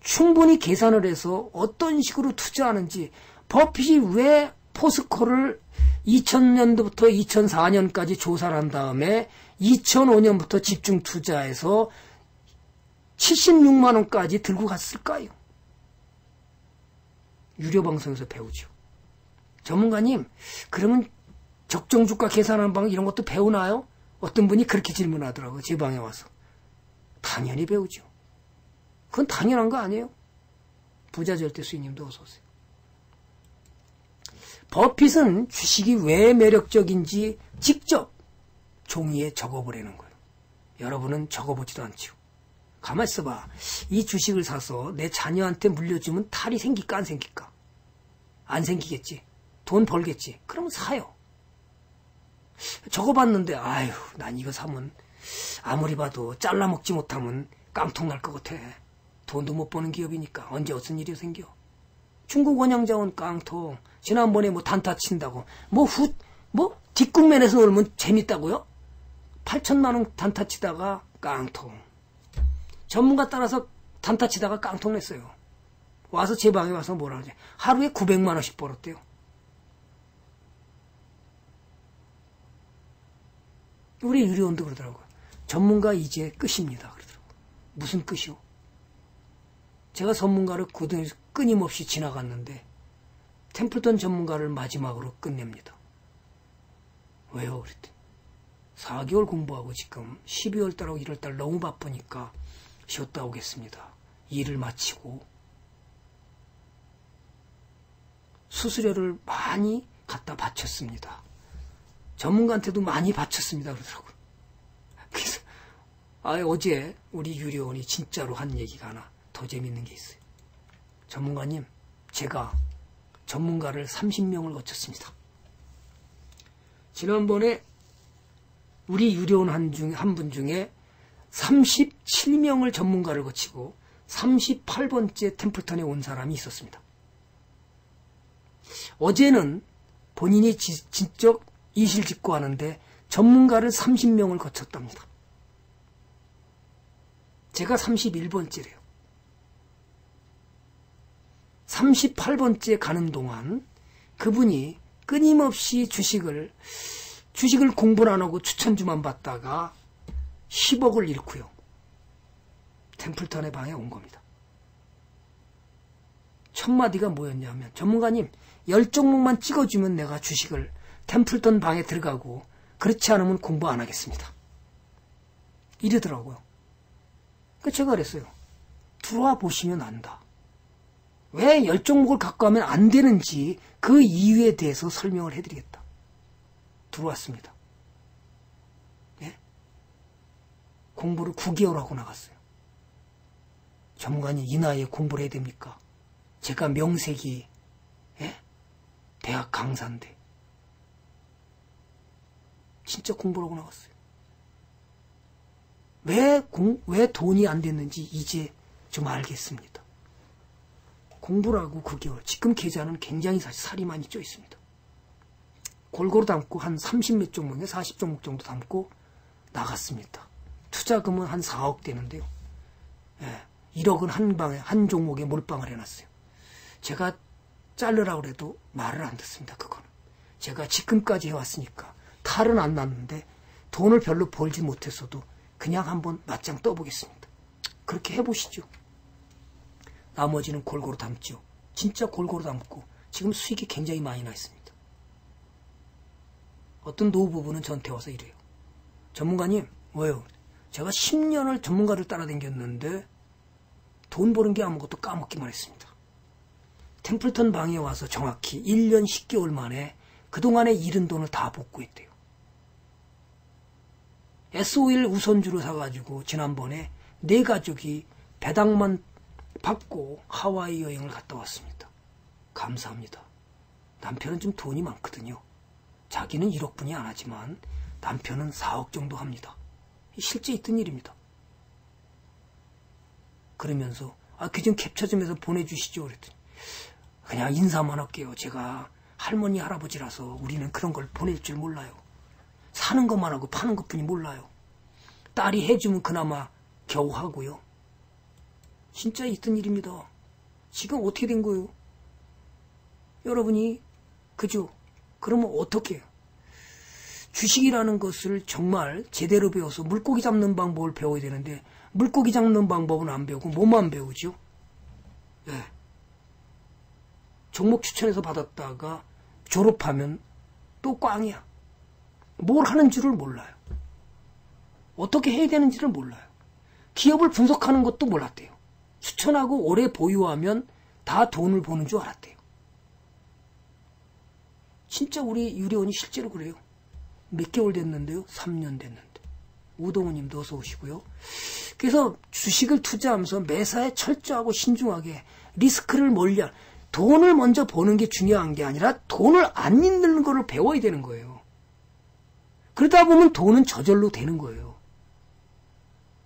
충분히 계산을 해서 어떤 식으로 투자하는지, 버핏이 왜 포스코를 이천 년도부터 이천사 년까지 조사를 한 다음에 이천오 년부터 집중 투자해서 칠십육만 원까지 들고 갔을까요? 유료방송에서 배우죠. 전문가님, 그러면 적정주가 계산하는 방법 이런 것도 배우나요? 어떤 분이 그렇게 질문하더라고요. 제 방에 와서. 당연히 배우죠. 그건 당연한 거 아니에요? 부자 절대 수익님도 어서오세요. 버핏은 주식이 왜 매력적인지 직접 종이에 적어보라는 거예요. 여러분은 적어보지도 않지요. 가만 있어봐. 이 주식을 사서 내 자녀한테 물려주면 탈이 생길까 안 생길까? 안 생기겠지. 돈 벌겠지. 그러면 사요. 적어봤는데 아휴 난 이거 사면 아무리 봐도 잘라먹지 못하면 깡통 날 것 같아. 돈도 못 버는 기업이니까 언제 어떤 일이 생겨. 중국 원양자원 깡통. 지난번에 뭐 단타 친다고 뭐 훗 뭐 뒷국면에서 놀면 재밌다고요? 팔천만 원 단타 치다가 깡통. 전문가 따라서 단타 치다가 깡통 냈어요. 와서 제 방에 와서 뭐라 하지? 하루에 구백만 원씩 벌었대요. 우리 유리원도 그러더라고요. 전문가 이제 끝입니다. 그러더라고요. 무슨 끝이요? 제가 전문가를 고등에서 끊임없이 지나갔는데 템플턴 전문가를 마지막으로 끝냅니다. 왜요? 그랬더니 사 개월 공부하고 지금 십이월달하고 일월달 너무 바쁘니까 쉬었다 오겠습니다. 일을 마치고 수수료를 많이 갖다 바쳤습니다. 전문가한테도 많이 바쳤습니다. 그러더라고요. 그래서 아, 어제 우리 유리원이 진짜로 한 얘기가 하나 더 재밌는 게 있어요. 전문가님, 제가 전문가를 삼십 명을 거쳤습니다. 지난번에 우리 유리원 한 중, 한 분 중에 삼십칠 명을 전문가를 거치고 삼십팔 번째 템플턴에 온 사람이 있었습니다. 어제는 본인이 지, 직접 이실직고 하는데 전문가를 삼십 명을 거쳤답니다. 제가 삼십일 번째래요. 삼십팔 번째 가는 동안 그분이 끊임없이 주식을 주식을 공부를 안 하고 추천주만 받다가 십억을 잃고요. 템플턴의 방에 온 겁니다. 첫 마디가 뭐였냐면, 전문가님, 열 종목만 찍어주면 내가 주식을 템플턴 방에 들어가고 그렇지 않으면 공부 안 하겠습니다. 이러더라고요. 그래서 제가 그랬어요. 들어와 보시면 안다. 왜 열 종목을 갖고 하면 안 되는지 그 이유에 대해서 설명을 해드리겠다. 들어왔습니다. 예? 공부를 구 개월 하고 나갔어요. 전문가님, 이 나이에 공부를 해야 됩니까? 제가 명색이, 예? 대학 강사인데. 진짜 공부를 하고 나갔어요. 왜, 공, 왜 돈이 안 됐는지 이제 좀 알겠습니다. 공부를 하고 구 개월. 지금 계좌는 굉장히 사실 살이 많이 쪄 있습니다. 골고루 담고 한 삼십 몇 종목에 사십 종목 정도 담고 나갔습니다. 투자금은 한 사억 되는데요. 예, 일억은 한 방에, 한 종목에 몰빵을 해놨어요. 제가 자르라고 해도 말을 안 듣습니다. 그거는. 제가 지금까지 해왔으니까 탈은 안 났는데 돈을 별로 벌지 못했어도 그냥 한번 맞짱 떠보겠습니다. 그렇게 해보시죠. 나머지는 골고루 담죠. 진짜 골고루 담고 지금 수익이 굉장히 많이 나 있습니다. 어떤 노부부는 저한테 와서 이래요. 전문가님, 왜요? 제가 십 년을 전문가를 따라다녔는데 돈 버는 게 아무것도 까먹기만 했습니다. 템플턴 방에 와서 정확히 일 년 십 개월 만에 그동안에 잃은 돈을 다 복구 했대요. 에스 오일 우선주를 사가지고 지난번에 내 가족이 배당만 받고 하와이 여행을 갔다 왔습니다. 감사합니다. 남편은 좀 돈이 많거든요. 자기는 일억뿐이 안 하지만 남편은 사억 정도 합니다. 실제 있던 일입니다. 그러면서 아, 그 좀 캡처 좀 해서 보내주시죠. 그랬더니 그냥 인사만 할게요. 제가 할머니 할아버지라서 우리는 그런 걸 보낼 줄 몰라요. 사는 것만 하고 파는 것뿐이 몰라요. 딸이 해주면 그나마 겨우 하고요. 진짜 있던 일입니다. 지금 어떻게 된 거예요? 여러분이 그죠? 그러면 어떻게 해요? 주식이라는 것을 정말 제대로 배워서 물고기 잡는 방법을 배워야 되는데 물고기 잡는 방법은 안 배우고 뭐만 배우죠? 예. 종목 추천해서 받았다가 졸업하면 또 꽝이야. 뭘 하는 줄을 몰라요. 어떻게 해야 되는지를 몰라요. 기업을 분석하는 것도 몰랐대요. 추천하고 오래 보유하면 다 돈을 버는 줄 알았대요. 진짜 우리 유리원이 실제로 그래요. 몇 개월 됐는데요? 삼 년 됐는데. 우동우님도 어서 오시고요. 그래서 주식을 투자하면서 매사에 철저하고 신중하게 리스크를 멀리한, 돈을 먼저 버는 게 중요한 게 아니라 돈을 안 잃는 거를 배워야 되는 거예요. 그러다 보면 돈은 저절로 되는 거예요.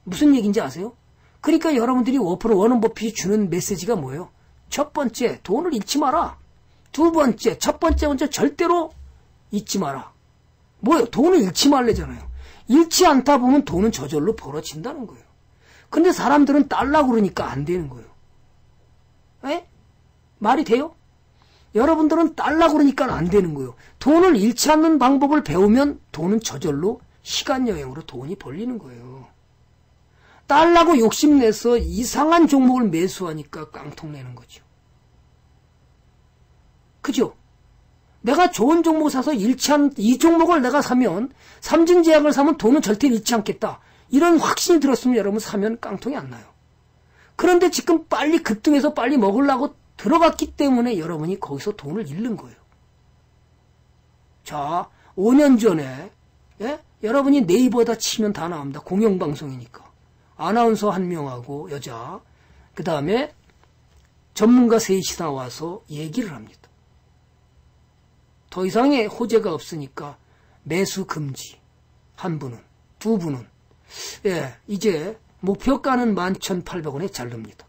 무슨 얘기인지 아세요? 그러니까 여러분들이 워프로 워런 버핏이 주는 메시지가 뭐예요? 첫 번째, 돈을 잃지 마라. 두 번째, 첫 번째 먼저 절대로 잊지 마라. 뭐예요? 돈을 잃지 말래잖아요. 잃지 않다 보면 돈은 저절로 벌어진다는 거예요. 근데 사람들은 딸라고 그러니까 안 되는 거예요. 에? 말이 돼요? 여러분들은 딸라고 그러니까 안 되는 거예요. 돈을 잃지 않는 방법을 배우면 돈은 저절로 시간여행으로 돈이 벌리는 거예요. 딸라고 욕심내서 이상한 종목을 매수하니까 깡통 내는 거죠. 그죠? 내가 좋은 종목 사서 잃지 않, 이 종목을 내가 사면, 삼진제약을 사면 돈은 절대 잃지 않겠다. 이런 확신이 들었으면 여러분 사면 깡통이 안 나요. 그런데 지금 빨리 급등해서 빨리 먹으려고 들어갔기 때문에 여러분이 거기서 돈을 잃는 거예요. 자, 오 년 전에, 예? 여러분이 네이버에다 치면 다 나옵니다. 공영방송이니까. 아나운서 한 명하고 여자, 그 다음에 전문가 셋이 나와서 얘기를 합니다. 더 이상의 호재가 없으니까 매수 금지. 한 분은, 두 분은. 예, 이제 목표가는 만 천팔백 원에 자릅니다.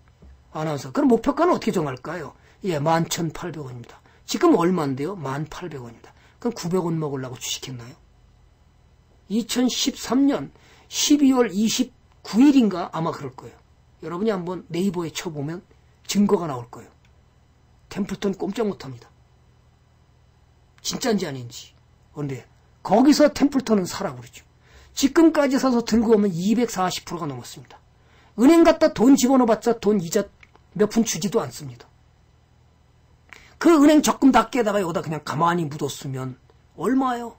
아나운서. 그럼 목표가는 어떻게 정할까요? 예, 만 천팔백 원입니다. 지금 얼마인데요? 만 팔백 원입니다. 그럼 구백 원 먹으려고 주식했나요? 이천십삼 년 십이월 이십구일인가 아마 그럴 거예요. 여러분이 한번 네이버에 쳐보면 증거가 나올 거예요. 템플턴 꼼짝 못합니다. 진짜인지 아닌지. 그런데 거기서 템플턴은 사라고 그러죠. 지금까지 사서 들고 오면 이백사십 퍼센트가 넘었습니다. 은행 갔다 돈 집어넣어봤자 돈 이자 몇 푼 주지도 않습니다. 그 은행 적금 다 깨다가 여기다 그냥 가만히 묻었으면 얼마예요?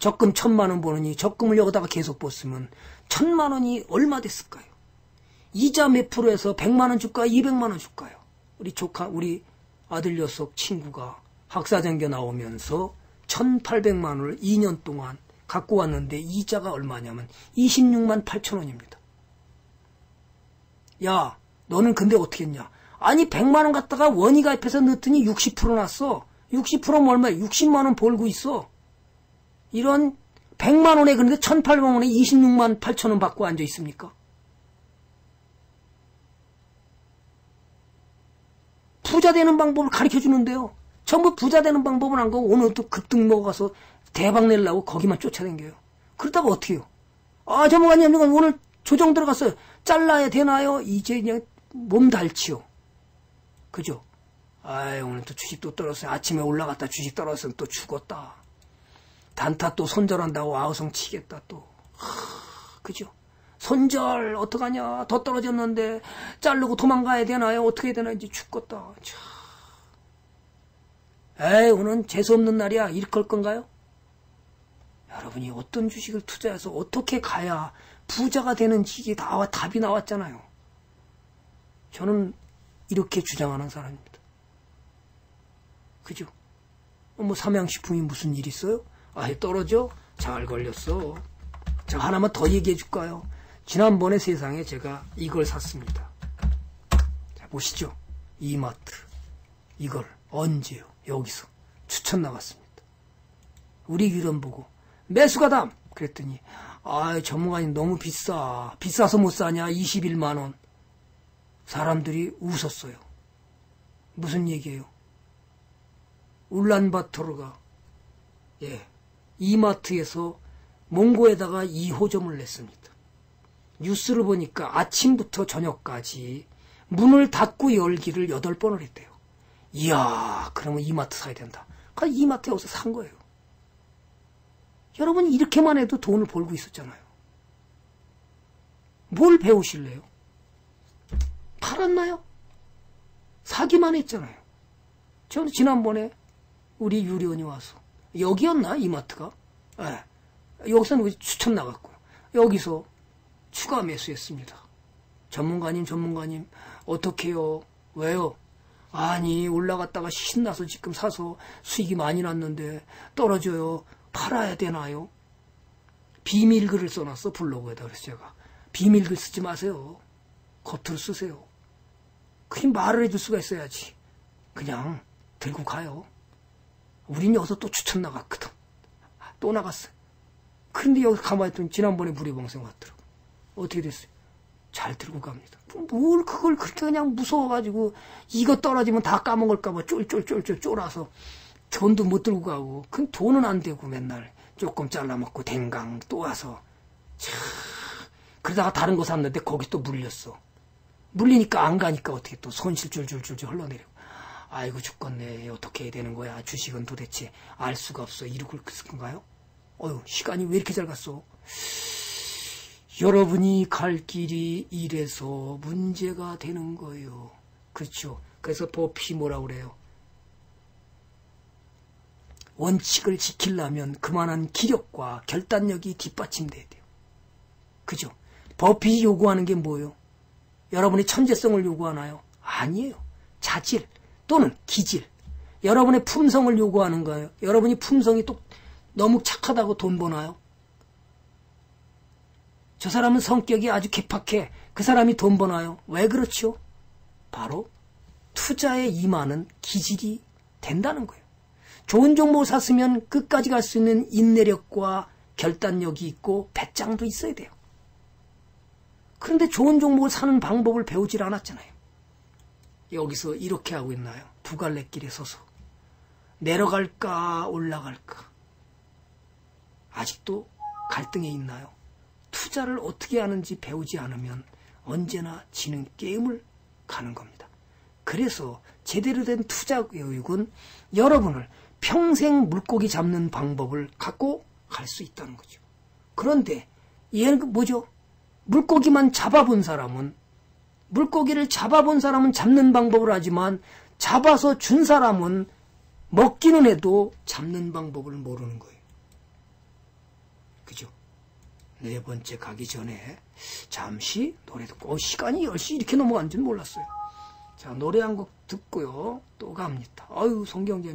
적금 천만 원 버느니 적금을 여기다가 계속 벗으면 천만 원이 얼마 됐을까요? 이자 몇 프로 해서 백만 원 줄까요? 이백만 원 줄까요? 우리 조카, 우리 아들 녀석 친구가 학사장교 나오면서 천팔백만 원을 이 년 동안 갖고 왔는데 이자가 얼마냐면 이십육만 팔천 원입니다. 야, 너는 근데 어떻게 했냐? 아니, 백만 원 갖다가 원이 가입해서 넣더니 육십 퍼센트 났어. 육십 퍼센트면 얼마야? 육십만 원 벌고 있어. 이런 백만 원에 그런데 천팔백 원에 이십육만 팔천 원 받고 앉아 있습니까? 부자 되는 방법을 가르쳐 주는데요. 전부 부자 되는 방법은 안 가고 오늘 또 급등 먹어가서 대박 내려고 거기만 쫓아다녀요. 그러다가 어떻게 해요? 아, 전문가님, 오늘 조정 들어갔어요. 잘라야 되나요? 이제 그냥 몸달치요. 그죠? 아이, 오늘 또 주식 또 떨어졌어요. 아침에 올라갔다 주식 떨어졌으면 또 죽었다. 단타 또 손절한다고 아우성 치겠다 또. 하, 그죠? 손절 어떡하냐. 더 떨어졌는데 자르고 도망가야 되나요? 어떻게 해야 되나. 이제 죽겠다. 참. 에이, 오늘은 재수없는 날이야. 이럴 건가요? 여러분이 어떤 주식을 투자해서 어떻게 가야 부자가 되는지 이게 다 답이 나왔잖아요. 저는 이렇게 주장하는 사람입니다. 그죠? 뭐 삼양식품이 무슨 일 있어요? 아예 떨어져? 잘 걸렸어. 자, 하나만 더 얘기해 줄까요? 지난번에 세상에 제가 이걸 샀습니다. 자, 보시죠. 이마트. 이걸 언제요? 여기서 추천 나왔습니다. 우리 유련 보고 매수가담 그랬더니 아, 전문가님 너무 비싸. 비싸서 못 사냐? 이십일만 원. 사람들이 웃었어요. 무슨 얘기예요? 울란바토르가 예, 이마트에서 몽고에다가 이 호점을 냈습니다. 뉴스를 보니까 아침부터 저녁까지 문을 닫고 열기를 여덟 번을 했대요. 이야, 그러면 이마트 사야 된다. 그래서 이마트에 와서 산 거예요. 여러분, 이렇게만 해도 돈을 벌고 있었잖아요. 뭘 배우실래요? 팔았나요? 사기만 했잖아요. 저는 지난번에 우리 유리원이 와서 여기였나? 이마트가? 예. 여기서는 추천 나갔고요. 여기서 추가 매수했습니다. 전문가님 전문가님 어떡해요? 왜요? 아니 올라갔다가 신나서 지금 사서 수익이 많이 났는데 떨어져요. 팔아야 되나요? 비밀글을 써놨어 블로그에다. 그래서 제가 비밀글 쓰지 마세요. 겉으로 쓰세요. 그냥 말을 해줄 수가 있어야지. 그냥 들고 가요. 우린 여기서 또 추천 나갔거든. 또 나갔어. 그런데 여기서 가만히 있더니 지난번에 무리방생 왔더라고. 어떻게 됐어요? 잘 들고 갑니다. 뭘 그걸 그렇게 그냥 무서워가지고 이거 떨어지면 다 까먹을까봐 쫄쫄쫄쫄 쫄아서 돈도 못 들고 가고 그 돈은 안 되고 맨날 조금 잘라먹고 댕강 또 와서 참 그러다가 다른 거 샀는데 거기 또 물렸어. 물리니까 안 가니까 어떻게 또 손실 줄줄줄줄 흘러내려. 아이고 죽겠네. 어떻게 해야 되는 거야. 주식은 도대체 알 수가 없어. 이러고 있을 건가요? 어휴 시간이 왜 이렇게 잘 갔어. 여러분이 갈 길이 이래서 문제가 되는 거예요. 그렇죠. 그래서 버피 뭐라 그래요. 원칙을 지키려면 그만한 기력과 결단력이 뒷받침돼야 돼요. 그죠? 버피 요구하는 게 뭐예요? 여러분의 천재성을 요구하나요? 아니에요. 자질 또는 기질. 여러분의 품성을 요구하는 거예요. 여러분이 품성이 또 너무 착하다고 돈 버나요? 저 사람은 성격이 아주 개팍해. 그 사람이 돈 버나요? 왜 그렇죠? 바로 투자에 임하는 기질이 된다는 거예요. 좋은 종목을 샀으면 끝까지 갈 수 있는 인내력과 결단력이 있고 배짱도 있어야 돼요. 그런데 좋은 종목을 사는 방법을 배우질 않았잖아요. 여기서 이렇게 하고 있나요? 두 갈래 길에 서서 내려갈까 올라갈까 아직도 갈등에 있나요? 투자를 어떻게 하는지 배우지 않으면 언제나 지는 게임을 가는 겁니다. 그래서 제대로 된 투자 교육은 여러분을 평생 물고기 잡는 방법을 갖고 갈 수 있다는 거죠. 그런데 얘는 뭐죠? 물고기만 잡아본 사람은 물고기를 잡아본 사람은 잡는 방법을 하지만 잡아서 준 사람은 먹기는 해도 잡는 방법을 모르는 거예요. 그죠? 네 번째 가기 전에 잠시 노래 듣고 어, 시간이 열 시 이렇게 넘어간 줄 몰랐어요. 자 노래 한 곡 듣고요. 또 갑니다. 아유 송경재님.